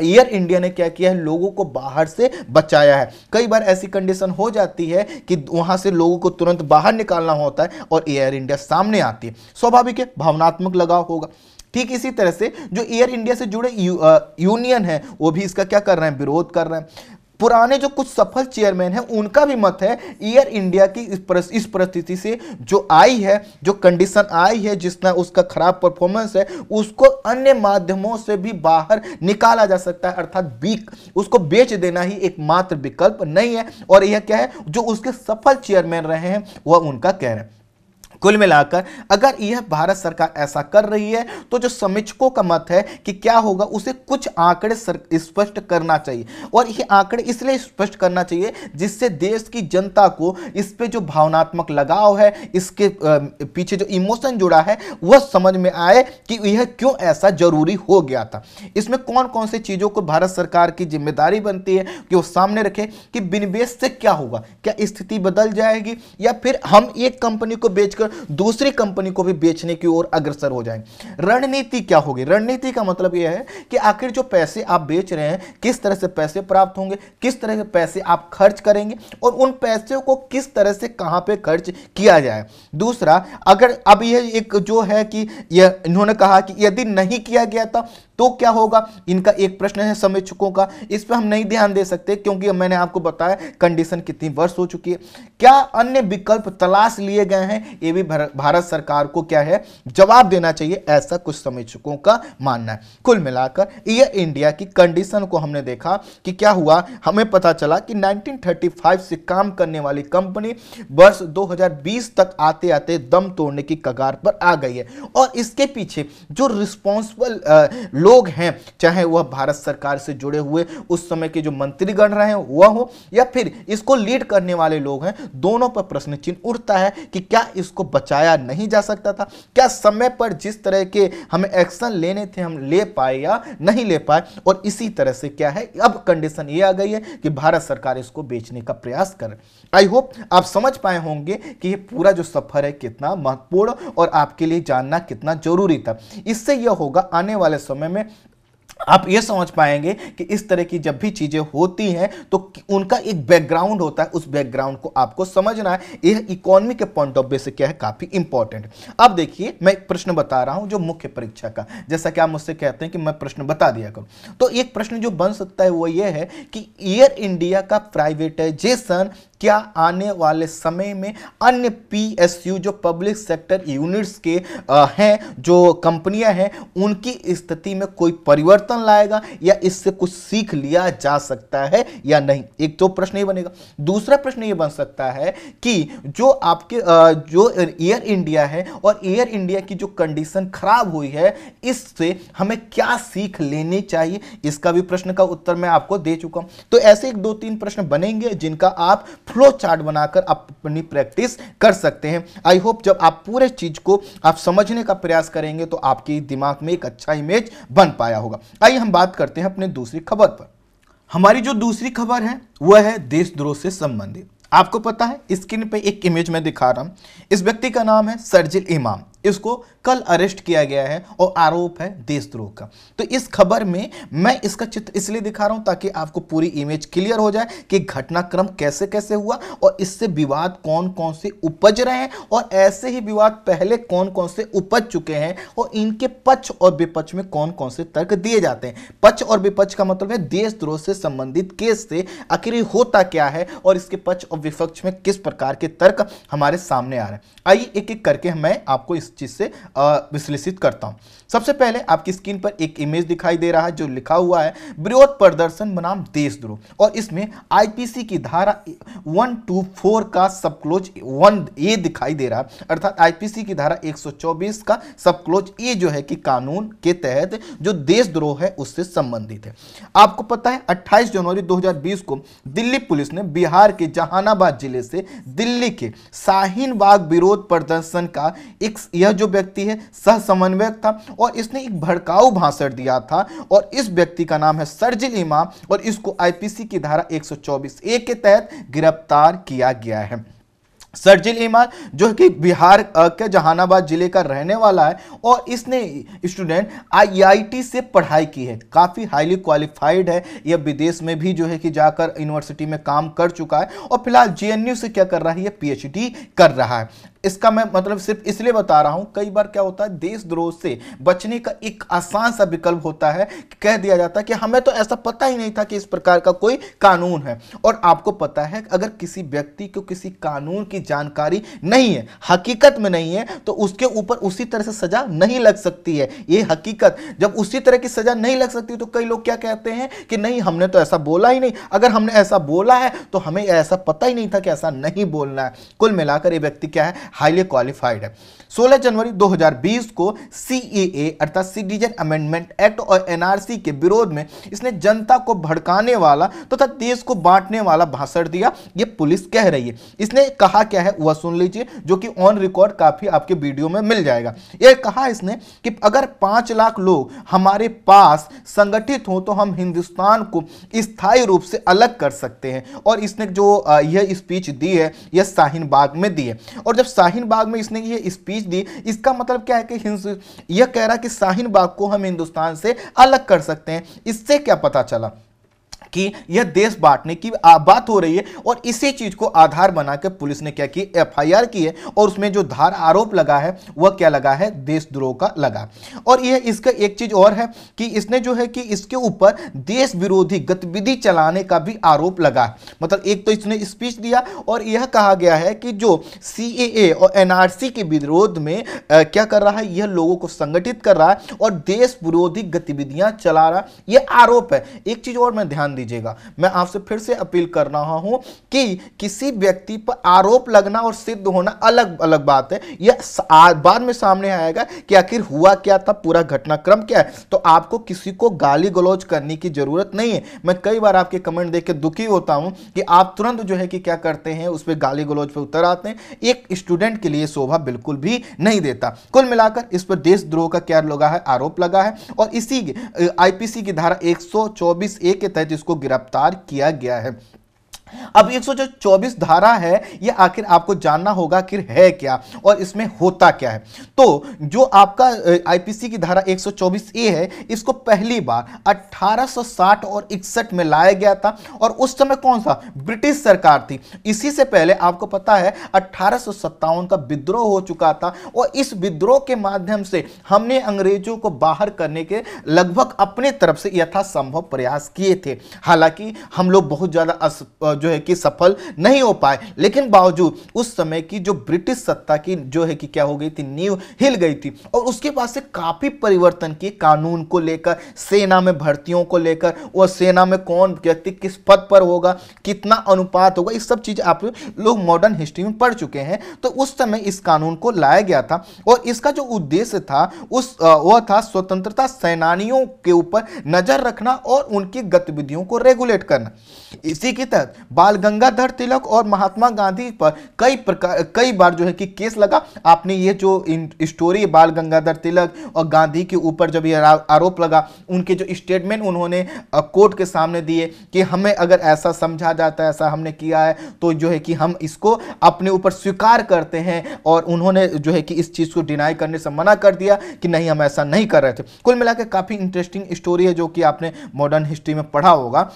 एयर इंडिया ने क्या किया है, लोगों को बाहर से बचाया है। कई बार ऐसी कंडीशन हो जाती है कि वहां से लोगों को तुरंत बाहर निकालना होता है और एयर इंडिया सामने आती है, स्वाभाविक है भावनात्मक लगाव होगा। ठीक इसी तरह से जो एयर इंडिया से जुड़े यूनियन है वो भी इसका क्या कर रहे हैं, विरोध कर रहे हैं। पुराने जो कुछ सफल चेयरमैन हैं उनका भी मत है एयर इंडिया की इस परिस्थिति से जो आई है, जो कंडीशन आई है, जिसना उसका खराब परफॉर्मेंस है, उसको अन्य माध्यमों से भी बाहर निकाला जा सकता है, अर्थात उसको बेच देना ही एकमात्र विकल्प नहीं है। और यह क्या है, जो उसके सफल चेयरमैन रहे हैं वह उनका कह रहे हैं। कुल मिलाकर अगर यह भारत सरकार ऐसा कर रही है तो जो समीक्षकों का मत है कि क्या होगा, उसे कुछ आंकड़े स्पष्ट करना चाहिए। और ये आंकड़े इसलिए स्पष्ट करना चाहिए जिससे देश की जनता को इस पे जो भावनात्मक लगाव है, इसके पीछे जो इमोशन जुड़ा है, वह समझ में आए कि यह क्यों ऐसा जरूरी हो गया था। इसमें कौन कौन सी चीज़ों को भारत सरकार की जिम्मेदारी बनती है कि वो सामने रखे कि विनिवेश से क्या होगा, क्या स्थिति बदल जाएगी या फिर हम एक कंपनी को बेचकर दूसरी कंपनी को भी बेचने की ओर अग्रसर हो जाएंगे। रणनीति क्या होगी, रणनीति का मतलब यह है कि आखिर जो पैसे आप बेच रहे हैं किस तरह से पैसे प्राप्त होंगे, किस तरह से पैसे आप खर्च करेंगे और उन पैसे को किस तरह से कहां पे खर्च किया जाए। दूसरा, अगर अब यह एक जो है कि यह इन्होंने कहा कि यदि नहीं किया गया था तो क्या होगा, इनका एक प्रश्न है समीक्षकों का, इस पर हम नहीं ध्यान दे सकते क्योंकि मैंने आपको बताया कंडीशन कितनी वर्ष हो चुकी है। क्या अन्य विकल्प तलाश लिए गए हैं, ये भी भारत सरकार को क्या है जवाब देना चाहिए, ऐसा कुछ समीक्षकों का मानना है। कुल मिलाकर एयर इंडिया की कंडीशन को हमने देखा कि क्या हुआ, हमें पता चला कि 1935 से काम करने वाली कंपनी वर्ष 2020 तक आते आते दम तोड़ने की कगार पर आ गई है। और इसके पीछे जो रिस्पॉन्सिबल लोग हैं, चाहे वह भारत सरकार से जुड़े हुए उस समय के जो मंत्रीगण रहे हैं वह हो या फिर इसको लीड करने वाले लोग हैं, दोनों पर प्रश्न चिन्ह उठता है कि क्या इसको बचाया नहीं जा सकता था, क्या समय पर जिस तरह के हमें एक्शन लेने थे हम ले पाए या नहीं ले पाए। और इसी तरह से क्या है, अब कंडीशन ये आ गई है कि भारत सरकार इसको बेचने का प्रयास कर। आई होप आप समझ पाए होंगे कि यह पूरा जो सफर है कितना महत्वपूर्ण और आपके लिए जानना कितना जरूरी था। इससे यह होगा आने वाले समय में आप ये समझ पाएंगे कि इस तरह की जब भी चीज़ें होती हैं तो उनका एक बैकग्राउंड होता है, उस बैकग्राउंड को आपको समझना है। यह इकोनॉमी के पॉइंट ऑफ व्यू से क्या है, काफ़ी इंपॉर्टेंट। अब देखिए मैं एक प्रश्न बता रहा हूं जो मुख्य परीक्षा का, जैसा कि आप मुझसे कहते हैं कि मैं प्रश्न बता दिया करूं, तो एक प्रश्न जो बन सकता है वो ये है कि एयर इंडिया का प्राइवेटाइजेशन क्या आने वाले समय में अन्य PSU जो पब्लिक सेक्टर यूनिट्स के हैं, जो कंपनियां हैं, उनकी स्थिति में कोई परिवर्तन लाएगा या इससे कुछ सीख लिया जा सकता है या नहीं। एक तो प्रश्न ये बनेगा। दूसरा प्रश्न ये बन सकता है कि जो आपके जो एयर इंडिया है और एयर इंडिया की जो कंडीशन खराब हुई है, इससे हमें क्या सीख लेनी चाहिए, इसका भी प्रश्न का उत्तर मैं आपको दे चुका हूँ। तो ऐसे एक दो तीन प्रश्न बनेंगे जिनका आप फ्लो चार्ट बनाकर आप अपनी प्रैक्टिस कर सकते हैं। आई होप जब आप पूरे चीज को आप समझने का प्रयास करेंगे तो आपके दिमाग में एक अच्छा इमेज बन पाया होगा। आइए हम बात करते हैं अपने दूसरी खबर पर। हमारी जो दूसरी खबर है वह है देशद्रोह से संबंधित। आपको पता है, स्क्रीन पे एक इमेज में दिखा रहा हूं, इस व्यक्ति का नाम है सरजील इमाम। इसको कल अरेस्ट किया गया है और आरोप है देशद्रोह का। तो इस खबर में मैं इसका चित्र इसलिए दिखा रहा हूं ताकि आपको पूरी इमेज क्लियर हो जाए कि घटनाक्रम कैसे कैसे हुआ और इससे विवाद कौन कौन से उपज रहे हैं और ऐसे ही विवाद पहले कौन कौन से उपज चुके हैं और इनके पक्ष और विपक्ष में कौन कौन से तर्क दिए जाते हैं। पक्ष और विपक्ष का मतलब है देशद्रोह से संबंधित केस से आखिर होता क्या है और इसके पक्ष और विपक्ष में किस प्रकार के तर्क हमारे सामने आ रहे हैं। आइए एक एक करके मैं आपको इस चीज से विश्लेषित करता हूं। सबसे पहले आपकी स्क्रीन पर एक इमेज दिखाई दे रहा है जो लिखा हुआ है विरोध प्रदर्शन बनाम देशद्रोह और इसमें आईपीसी की धारा 124 का सबक्लोज 1A दिखाई दे रहा है, अर्थात आईपीसी की धारा 124 का सबक्लोज A जो है कि कानून के तहत जो देशद्रोह है उससे संबंधित है। आपको पता है 28 जनवरी 2020 को दिल्ली पुलिस ने बिहार के जहानाबाद जिले से दिल्ली के शाहीन बाग विरोध प्रदर्शन का एक यह जो व्यक्ति है सह समन्वयक था और इसने एक भड़काऊ भाषण दिया था और इस व्यक्ति का नाम है सरजील इमाम और इसको आईपीसी की धारा 124 ए के तहत गिरफ्तार किया गया है। सरजील इमाम जो कि बिहार के जहानाबाद जिले का रहने वाला है और इसने स्टूडेंट IIT से पढ़ाई की है, काफ़ी हाईली क्वालिफाइड है, यह विदेश में भी जो है कि जाकर यूनिवर्सिटी में काम कर चुका है और फिलहाल JNU से क्या कर रहा है, यह PhD कर रहा है। इसका मैं मतलब सिर्फ इसलिए बता रहा हूं, कई बार क्या होता है देशद्रोह से बचने का एक आसान सा विकल्प होता है, कह दिया जाता है कि हमें तो ऐसा पता ही नहीं था कि इस प्रकार का कोई कानून है। और आपको पता है अगर किसी व्यक्ति को किसी कानून की जानकारी नहीं है, हकीकत में नहीं है, तो उसके ऊपर उसी तरह से सजा नहीं लग सकती है। ये हकीकत जब उसी तरह की सजा नहीं लग सकती तो कई लोग क्या कहते हैं कि नहीं हमने तो ऐसा बोला ही नहीं, अगर हमने ऐसा बोला है तो हमें ऐसा पता ही नहीं था कि ऐसा नहीं बोलना है। कुल मिलाकर ये व्यक्ति क्या है, हाईली क्वालिफाइड है। 16 जनवरी 2020 को CAA अर्थात सिटीजन अमेंडमेंट एक्ट और NRC के विरोध में इसने जनता को भड़काने वाला तथा देश को बांटने वाला भाषण दिया, ये पुलिस कह रही है। इसने कहा क्या है वह सुन लीजिए, जो कि ऑन रिकॉर्ड काफी आपके वीडियो में मिल जाएगा। यह कहा इसने कि अगर 5 लाख लोग हमारे पास संगठित हों तो हम हिंदुस्तान को स्थायी रूप से अलग कर सकते हैं। और इसने जो यह स्पीच दी है यह शाहीन बाग में दी है और जब शाहीन बाग में इसने ये स्पीच दी, इसका मतलब क्या है कि यह कह रहा कि शाहीन बाग को हम हिंदुस्तान से अलग कर सकते हैं। इससे क्या पता चला कि यह देश बांटने की बात हो रही है और इसी चीज को आधार बनाकर पुलिस ने क्या की, FIR की है और उसमें जो धारा आरोप लगा है वह क्या लगा है, देशद्रोह का लगा। और यह इसका एक चीज और है कि इसने जो है कि इसके ऊपर देश विरोधी गतिविधि चलाने का भी आरोप लगा, मतलब एक तो इसने स्पीच दिया और यह कहा गया है कि जो CAA और NRC के विरोध में क्या कर रहा है, यह लोगों को संगठित कर रहा है और देश विरोधी गतिविधियां चला रहा, यह आरोप है। एक चीज और मैं ध्यान दीजिएगा, मैं आपसे फिर से अपील कर रहा हूं कि किसी व्यक्ति पर आरोप लगना और सिद्ध होना अलग-अलग बात है, यह बाद में सामने आएगा कि आखिर हुआ क्या था, पूरा घटनाक्रम क्या है। तो आपको किसी को गाली गलौज करने की जरूरत नहीं है। मैं कई बार आपके कमेंट देख के दुखी होता हूं कि आप तुरंत जो है कि क्या करते हैं उस पर गाली गलौज पर उतर आते हैं, एक स्टूडेंट के लिए शोभा बिल्कुल भी नहीं देता। कुल मिलाकर इस पर देशद्रोह का क्या लगा है, आरोप लगा है और इसी IPC की धारा 124A के तहत को गिरफ्तार किया गया है। अब 124 धारा है, यह आखिर आपको जानना होगा आखिर है क्या और इसमें होता क्या है। तो जो आपका IPC की धारा 124 ए है, इसको पहली बार 1860 और 61 में लाया गया था और उस समय कौन सा, ब्रिटिश सरकार थी। इसी से पहले आपको पता है 1857 का विद्रोह हो चुका था और इस विद्रोह के माध्यम से हमने अंग्रेजों को बाहर करने के लगभग अपने तरफ से यथासंभव प्रयास किए थे। हालांकि हम लोग बहुत ज़्यादा जो है कि सफल नहीं हो पाए, लेकिन बावजूद उस समय की जो ब्रिटिश सत्ता की जो है कि क्या हो गई थी, नींव हिल गई थी और उसके बाद से काफी परिवर्तन किए, कानून को लेकर, सेना में भर्तियों को लेकर, और सेना में कौन व्यक्ति किस पद पर होगा, कितना अनुपात होगा, इस सब चीज आप लोग मॉडर्न हिस्ट्री में पढ़ चुके हैं। तो उस समय इस कानून को लाया गया था और इसका जो उद्देश्य था वह था स्वतंत्रता सेनानियों के ऊपर नजर रखना और उनकी गतिविधियों को रेगुलेट करना। इसी के तहत बाल गंगाधर तिलक और महात्मा गांधी पर कई बार जो है कि केस लगा। आपने ये जो स्टोरी बाल गंगाधर तिलक और गांधी के ऊपर जब ये आरोप लगा, उनके जो स्टेटमेंट उन्होंने कोर्ट के सामने दिए कि हमें अगर ऐसा समझा जाता है, ऐसा हमने किया है, तो जो है कि हम इसको अपने ऊपर स्वीकार करते हैं, और उन्होंने जो है कि इस चीज़ को डिनाई करने से मना कर दिया कि नहीं हम ऐसा नहीं कर रहे थे। कुल मिला के काफ़ी इंटरेस्टिंग स्टोरी है जो कि आपने मॉडर्न हिस्ट्री में पढ़ा होगा।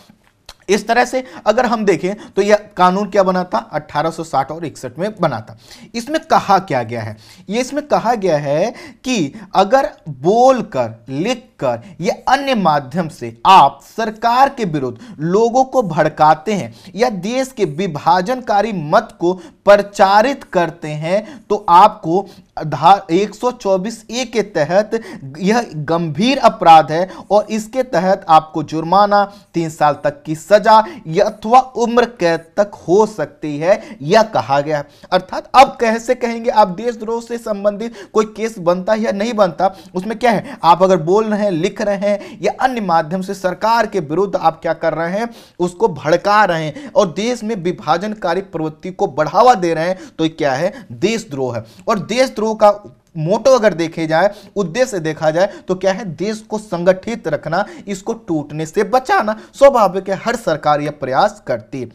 इस तरह से अगर हम देखें तो यह कानून क्या बना था, 1860 और 61 में बना था। इसमें कहा क्या गया है, ये इसमें कहा गया है कि अगर बोलकर, लिखकर या अन्य माध्यम से आप सरकार के विरुद्ध लोगों को भड़काते हैं या देश के विभाजनकारी मत को प्रचारित करते हैं तो आपको 124A के तहत यह गंभीर अपराध है, और इसके तहत आपको जुर्माना, 3 साल तक की सजा या अथवा उम्र कैद तक हो सकती है, यह कहा गया। अर्थात अब कैसे कहेंगे आप देशद्रोह से संबंधित कोई केस बनता है या नहीं बनता, उसमें क्या है, आप अगर बोल रहे हैं, लिख रहे हैं या अन्य माध्यम से सरकार के विरुद्ध आप क्या कर रहे हैं, उसको भड़का रहे हैं और देश में विभाजनकारी प्रवृत्ति को बढ़ावा दे रहे हैं, तो क्या है, देशद्रोह है। और देशद्रोह का मोटो अगर देखे जाए, उद्देश्य देखा जाए, तो क्या है, देश को संगठित रखना, इसको टूटने से बचाना। स्वाभाविक है, हर सरकार यह प्रयास करती है।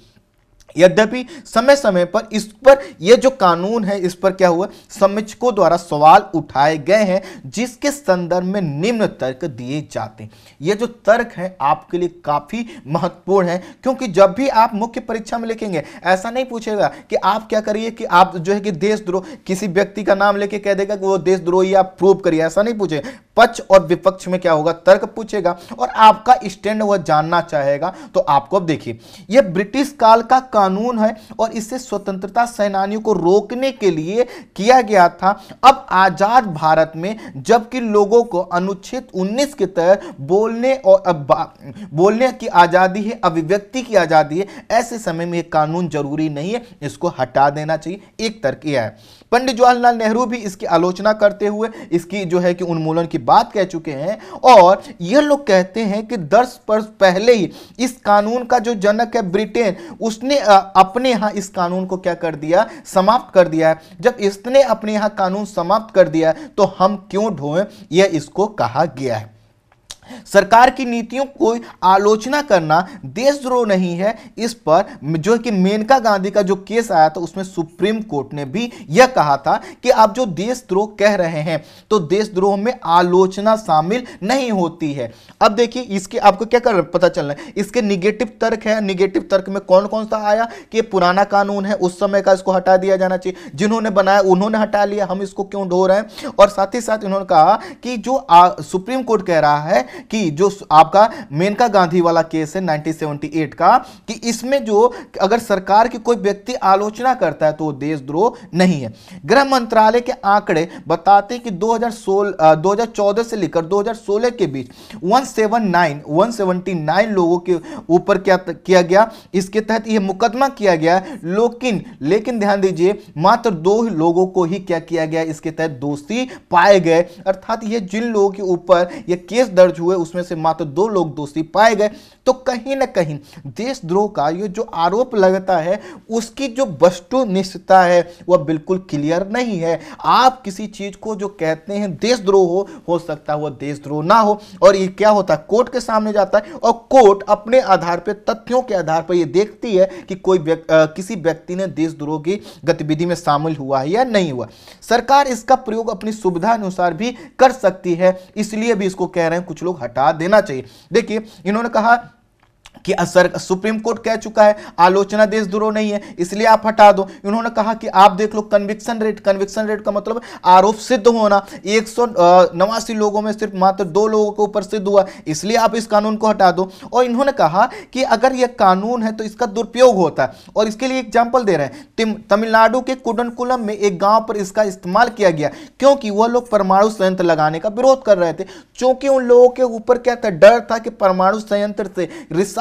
यद्यपि समय समय पर इस पर यह जो कानून है, इस पर क्या हुआ, समीक्षकों द्वारा सवाल उठाए गए हैं, जिसके संदर्भ में निम्न तर्क दिए जाते हैं। ये जो तर्क है आपके लिए काफ़ी महत्वपूर्ण है, क्योंकि जब भी आप मुख्य परीक्षा में लिखेंगे, ऐसा नहीं पूछेगा कि आप क्या करिए कि आप जो है कि देशद्रोह, किसी व्यक्ति का नाम लेके कह देगा कि वो देशद्रोही आप प्रूव करिए, ऐसा नहीं पूछेगा। पक्ष और विपक्ष में क्या होगा, तर्क पूछेगा और आपका स्टैंड वह जानना चाहेगा। तो आपको अब देखिए, यह ब्रिटिश काल का कानून है और इसे स्वतंत्रता सेनानियों को रोकने के लिए किया गया था। अब आजाद भारत में जबकि लोगों को अनुच्छेद 19 के तहत बोलने और बोलने की आजादी है, अभिव्यक्ति की आजादी है, ऐसे समय में यह कानून जरूरी नहीं है, इसको हटा देना चाहिए, एक तर्क यह है। पंडित जवाहरलाल नेहरू भी इसकी आलोचना करते हुए इसकी जो है कि उन्मूलन की बात कह चुके हैं, और यह लोग कहते हैं कि 10 वर्ष पहले ही इस कानून का जो जनक है ब्रिटेन, उसने अपने यहाँ इस कानून को क्या कर दिया, समाप्त कर दिया है। जब इसने अपने यहाँ कानून समाप्त कर दिया है तो हम क्यों ढोएं, यह इसको कहा गया है। सरकार की नीतियों को आलोचना करना देशद्रोह नहीं है। इस पर जो कि मेनका गांधी का जो केस आया था, उसमें सुप्रीम कोर्ट ने भी यह कहा था कि आप जो देशद्रोह कह रहे हैं तो देशद्रोह में आलोचना शामिल नहीं होती है। अब देखिए, इसके आपको क्या कर पता चलना है, इसके निगेटिव तर्क है। निगेटिव तर्क में कौन कौन सा आया कि पुराना कानून है, उस समय का, इसको हटा दिया जाना चाहिए, जिन्होंने बनाया उन्होंने हटा लिया, हम इसको क्यों ढो रहे हैं। और साथ ही साथ इन्होंने कहा कि जो सुप्रीम कोर्ट कह रहा है कि जो आपका मेनका गांधी वाला केस है 1978 का, कि इसमें जो अगर सरकार की कोई व्यक्ति आलोचना करता है तो वो देशद्रोह नहीं है। गृह मंत्रालय के आंकड़े बताते हैं कि 2014 से लेकर 2016 के बीच 179 लोगों के ऊपर क्या किया गया, इसके तहत यह मुकदमा किया गया। लेकिन ध्यान दीजिए, मात्र 2 लोगों को ही क्या किया गया, इसके तहत दोषी पाए गए। अर्थात यह जिन लोगों के ऊपर यह केस दर्ज हुए उसमें से मात्र 2 लोग दोषी पाए गए। तो कहीं ना कहीं देशद्रोह का ये जो आरोप लगता है, उसकी जो वस्तुनिष्ठता है वह बिल्कुल क्लियर नहीं है। आप किसी चीज को जो कहते हैं देशद्रोह हो सकता है वह देशद्रोह ना हो, और ये क्या होता है, कोर्ट के सामने जाता है, और कोर्ट अपने आधार पर, तथ्यों के आधार पर यह देखती है कि कोई किसी व्यक्ति ने देशद्रोह की गतिविधि में शामिल हुआ है या नहीं हुआ। सरकार इसका प्रयोग अपनी सुविधा अनुसार भी कर सकती है, इसलिए भी इसको कह रहे हैं कुछ लोग हटा देना चाहिए। देखिए, इन्होंने कहा कि सुप्रीम कोर्ट कह चुका है आलोचना देशद्रोह नहीं है, इसलिए आप हटा दो। इन्होंने कहा कि आप देख लो कन्विक्शन रेट का मतलब आरोप सिद्ध होना, 189 लोगों में सिर्फ मात्र 2 लोगों के ऊपर सिद्ध हुआ, इसलिए आप इस कानून को हटा दो। और इन्होंने कहा कि अगर यह कानून है तो इसका दुरुपयोग होता है, और इसके लिए एग्जाम्पल दे रहे हैं। तमिलनाडु के कुडनकुलम में एक गाँव पर इसका इस्तेमाल किया गया, क्योंकि वह लोग परमाणु संयंत्र लगाने का विरोध कर रहे थे, क्योंकि उन लोगों के ऊपर क्या था, डर था कि परमाणु संयंत्र से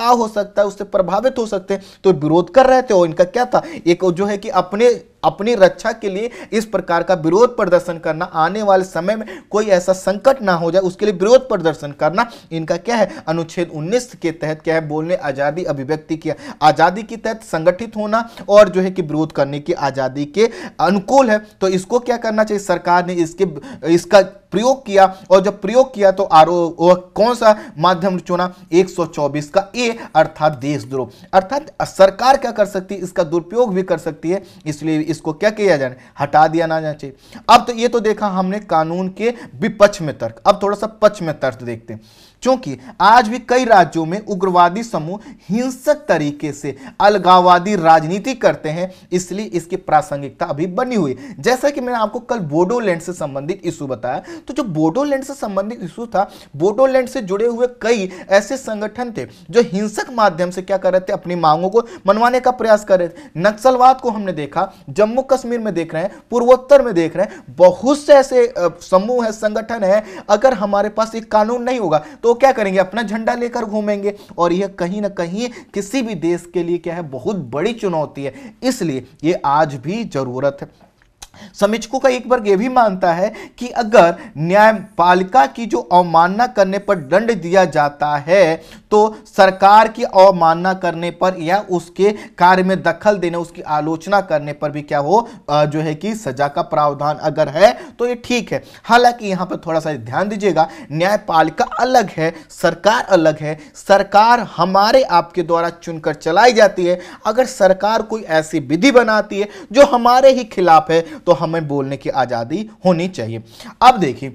हो सकता है, उससे प्रभावित हो सकते हैं, तो विरोध कर रहे थे। और इनका क्या था, एक जो है कि अपने अपनी रक्षा के लिए इस प्रकार का विरोध प्रदर्शन करना, आने वाले समय में कोई ऐसा संकट ना हो जाए उसके लिए विरोध प्रदर्शन करना इनका क्या है, अनुच्छेद 19 के तहत क्या है, बोलने आजादी, अभिव्यक्ति की आजादी के तहत संगठित होना और जो है कि विरोध करने की आजादी के अनुकूल है। तो इसको क्या करना चाहिए, सरकार ने इसका प्रयोग किया और जब प्रयोग किया तो कौन सा माध्यम चुना, 124 का ए अर्थात देशद्रोह, अर्थात सरकार क्या कर सकती है, इसका दुरुपयोग भी कर सकती है, इसलिए इसको क्या किया जाए, हटा दिया ना जाना चाहिए। अब तो ये तो देखा हमने कानून के विपक्ष में तर्क, अब थोड़ा सा पक्ष में तर्क देखते हैं। क्योंकि आज भी कई राज्यों में उग्रवादी समूह हिंसक तरीके से अलगाववादी राजनीति करते हैं, इसलिए इसकी प्रासंगिकता अभी बनी हुई। जैसा कि मैंने आपको कल बोडोलैंड से संबंधित इशू बताया, तो जो बोडोलैंड से संबंधित इशू था, बोडोलैंड से जुड़े हुए कई ऐसे संगठन थे जो हिंसक माध्यम से क्या कर रहे थे, अपनी मांगों को मनवाने का प्रयास कर रहे थे। नक्सलवाद को हमने देखा, जम्मू कश्मीर में देख रहे हैं, पूर्वोत्तर में देख रहे हैं, बहुत से ऐसे समूह है, संगठन है। अगर हमारे पास एक कानून नहीं होगा तो वो क्या करेंगे, अपना झंडा लेकर घूमेंगे और यह कहीं ना कहीं किसी भी देश के लिए क्या है, बहुत बड़ी चुनौती है, इसलिए ये आज भी जरूरत है। समीक्षकों का एक वर्ग यह भी मानता है कि अगर न्यायपालिका की जो अवमानना करने पर दंड दिया जाता है तो सरकार की अवमानना करने पर या उसके कार्य में दखल देने, उसकी आलोचना करने पर भी क्या हो, जो है कि सजा का प्रावधान अगर है तो ये ठीक है। हालांकि यहाँ पर थोड़ा सा ध्यान दीजिएगा, न्यायपालिका अलग है, सरकार अलग है। सरकार हमारे आपके द्वारा चुनकर चलाई जाती है, अगर सरकार कोई ऐसी विधि बनाती है जो हमारे ही खिलाफ है तो हमें बोलने की आजादी होनी चाहिए। अब देखिए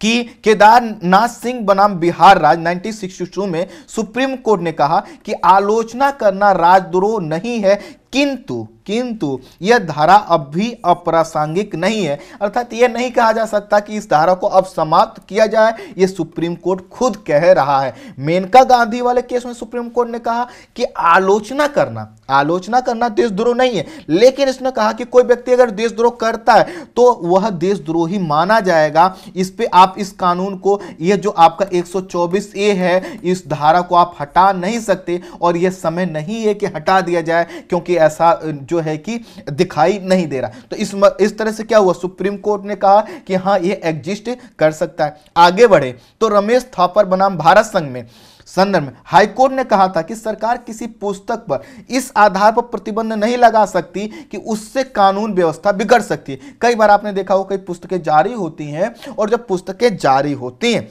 कि केदारनाथ सिंह बनाम बिहार राज्य 1962 में सुप्रीम कोर्ट ने कहा कि आलोचना करना राजद्रोह नहीं है, किंतु यह धारा अब भी अप्रासंगिक नहीं है, अर्थात यह नहीं कहा जा सकता कि इस धारा को अब समाप्त किया जाए, यह सुप्रीम कोर्ट खुद कह रहा है। मेनका गांधी वाले केस में सुप्रीम कोर्ट ने कहा कि आलोचना करना देशद्रोह नहीं है, लेकिन इसने कहा कि कोई व्यक्ति अगर देशद्रोह करता है तो वह देशद्रोह ही माना जाएगा। इस पर आप इस कानून को, यह जो आपका 124 ए है, इस धारा को आप हटा नहीं सकते और यह समय नहीं है कि हटा दिया जाए, क्योंकि ऐसा जो है कि दिखाई नहीं दे रहा। तो इस तरह से क्या हुआ, सुप्रीम कोर्ट ने कहा कि हाँ ये एग्जिस्ट कर सकता है। आगे बढ़े तो रमेश थापर बनाम भारत संघ में संदर्भ में हाईकोर्ट ने कहा था कि सरकार किसी पुस्तक पर इस आधार पर प्रतिबंध नहीं लगा सकती कि उससे कानून व्यवस्था बिगड़ सकती है। कई बार आपने देखा हो, कई पुस्तकें जारी होती हैं और जब पुस्तकें जारी होती हैं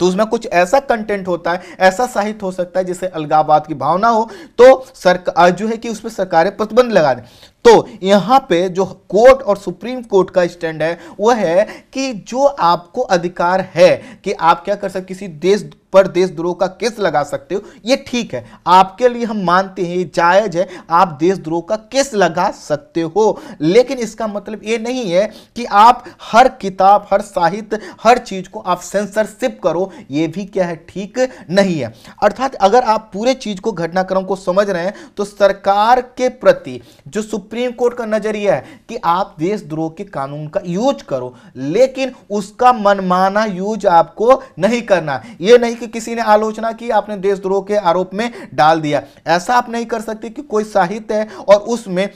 तो उसमें कुछ ऐसा कंटेंट होता है, ऐसा साहित्य हो सकता है जिससे अलगाववाद की भावना हो, तो सरकार जो है कि उस पर सरकारें प्रतिबंध लगा दें। तो यहाँ पे जो कोर्ट और सुप्रीम कोर्ट का स्टैंड है वह है कि जो आपको अधिकार है कि आप क्या कर सकते, किसी देश पर देशद्रोह का केस लगा सकते हो, ये ठीक है, आपके लिए हम मानते हैं, ये जायज़ है, आप देशद्रोह का केस लगा सकते हो। लेकिन इसका मतलब ये नहीं है कि आप हर किताब, हर साहित्य, हर चीज़ को आप सेंसरशिप करो, ये भी क्या है, ठीक नहीं है। अर्थात अगर आप पूरे चीज़ को, घटनाक्रम को समझ रहे हैं तो सरकार के प्रति जो सुप्रीम कोर्ट का नजरिया है कि आप देशद्रोह के कानून का यूज करो, लेकिन उसका मनमाना यूज आपको नहीं करना। यह नहीं कि किसी ने आलोचना की, आपने देशद्रोह के आरोप में डाल दिया, ऐसा आप नहीं कर सकते कि कोई साहित्य है और उसमें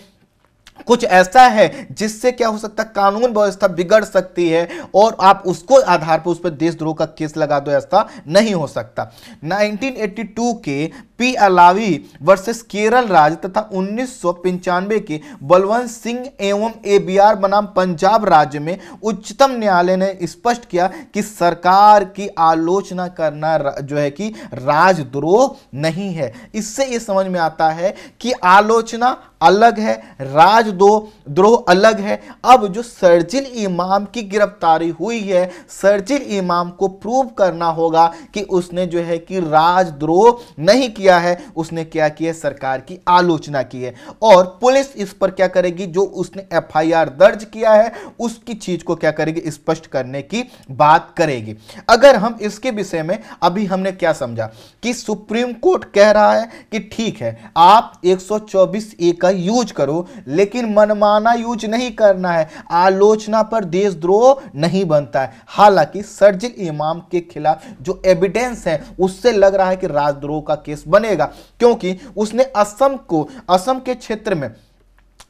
कुछ ऐसा है जिससे क्या हो सकता है, कानून व्यवस्था बिगड़ सकती है और आप उसको आधार पर उस पर देशद्रोह का केस लगा दो, ऐसा नहीं हो सकता। 1982 के पी अलावी वर्सेस केरल राज्य तथा 1995 के बलवंत सिंह एवं एबीआर बनाम पंजाब राज्य में उच्चतम न्यायालय ने स्पष्ट किया कि सरकार की आलोचना करना जो है कि राजद्रोह नहीं है। इससे ये समझ में आता है कि आलोचना अलग है, राजद्रोह अलग है। अब जो सरजील इमाम की गिरफ्तारी हुई है, सरजील इमाम को प्रूव करना होगा कि उसने जो है कि राजद्रोह नहीं किया है, उसने क्या किया, सरकार की आलोचना की है। और पुलिस इस पर क्या करेगी, जो उसने एफआईआर दर्ज किया है उसकी चीज को क्या करेगी, स्पष्ट करने की बात करेगी। अगर हम इसके विषय में अभी हमने क्या समझा कि सुप्रीम कोर्ट कह रहा है कि ठीक है आप 124A का यूज करो, लेकिन मनमाना यूज नहीं करना है, आलोचना पर देशद्रोह नहीं बनता है। हालांकि सरजील इमाम के खिलाफ जो एविडेंस है उससे लग रहा है कि राजद्रोह का केस बनेगा, क्योंकि उसने असम के क्षेत्र में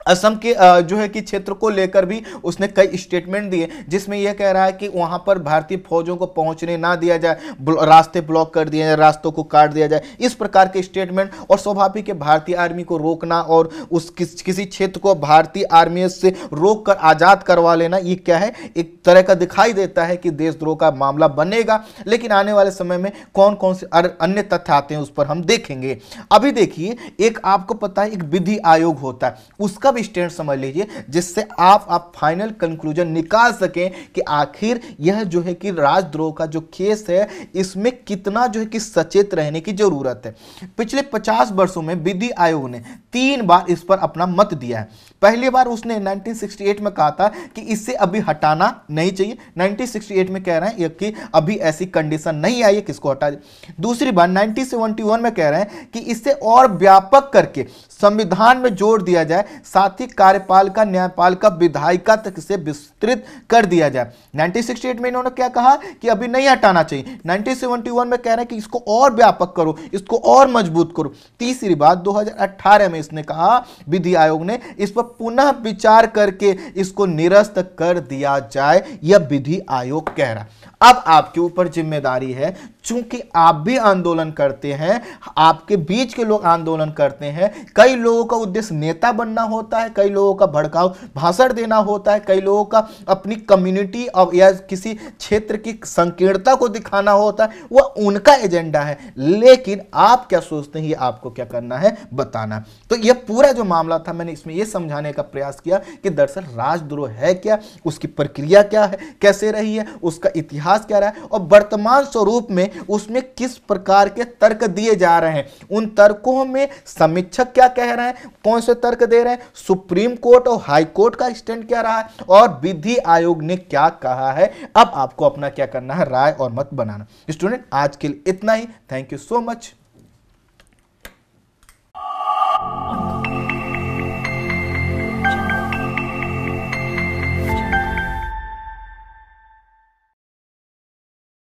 असम के जो है कि क्षेत्र को लेकर भी उसने कई स्टेटमेंट दिए, जिसमें यह कह रहा है कि वहां पर भारतीय फौजों को पहुंचने ना दिया जाए, रास्ते ब्लॉक कर दिए जाए, रास्तों को काट दिया जाए, इस प्रकार के स्टेटमेंट। और स्वाभाविक है भारतीय आर्मी को रोकना और उस किसी क्षेत्र को भारतीय आर्मी से रोक कर आज़ाद करवा लेना, ये क्या है, एक तरह का दिखाई देता है कि देशद्रोह का मामला बनेगा। लेकिन आने वाले समय में कौन कौन से अन्य तथ्य आते हैं उस पर हम देखेंगे। अभी देखिए, एक आपको पता है एक विधि आयोग होता है, उसका स्टैंड समझ लीजिए, जिससे आप फाइनल कंक्लूजन निकाल सकें कि आखिर यह जो है कि राजद्रोह का जो केस है इसमें कितना जो है कि सचेत रहने की जरूरत है। पिछले 50 वर्षों में विधि आयोग ने 3 बार इस पर अपना मत दिया है। पहली बार उसने 1968 में कहा था कि इससे अभी हटाना नहीं चाहिए, 1968 में कह रहे हैं कि अभी ऐसी कंडीशन नहीं आई है किसको हटा दे। दूसरी बार 1971 में कह रहे हैं कि इससे और व्यापक करके संविधान में जोड़ दिया जाए, साथ ही कार्यपालिका, न्यायपालिका, विधायिका तक इसे विस्तृत कर दिया जाए। 1968 में इन्होंने क्या कहा कि अभी नहीं हटाना चाहिए, 1971 में कह रहे हैं कि इसको और व्यापक करो, इसको और मजबूत करो। तीसरी बात 2018 में इसने कहा, विधि आयोग ने इस पर पुनः विचार करके इसको निरस्त कर दिया जाए, यह विधि आयोग कह रहा। अब आपके ऊपर जिम्मेदारी है, चूंकि आप भी आंदोलन करते हैं, आपके बीच के लोग आंदोलन करते हैं, कई लोगों का उद्देश्य नेता बनना होता है, कई लोगों का भड़काऊ भाषण देना होता है, कई लोगों का अपनी कम्युनिटी और या किसी क्षेत्र की संकीर्णता को दिखाना होता है, वह उनका एजेंडा है। लेकिन आप क्या सोचते हैं, ये आपको क्या करना है बताना। तो यह पूरा जो मामला था, मैंने इसमें यह समझाने का प्रयास किया कि दरअसल राजद्रोह है क्या, उसकी प्रक्रिया क्या है, कैसे रही है, उसका इतिहास क्या रहा है, और वर्तमान स्वरूप में उसमें किस प्रकार के तर्क दिए जा रहे हैं, उन तर्कों में समीक्षक क्या कह रहे हैं, कौन से तर्क दे रहे हैं, सुप्रीम कोर्ट और हाई कोर्ट का स्टैंड क्या रहा है, और विधि आयोग ने क्या कहा है। अब आपको अपना क्या करना है, राय और मत बनाना। स्टूडेंट, आज के लिए इतना ही। Thank you so much.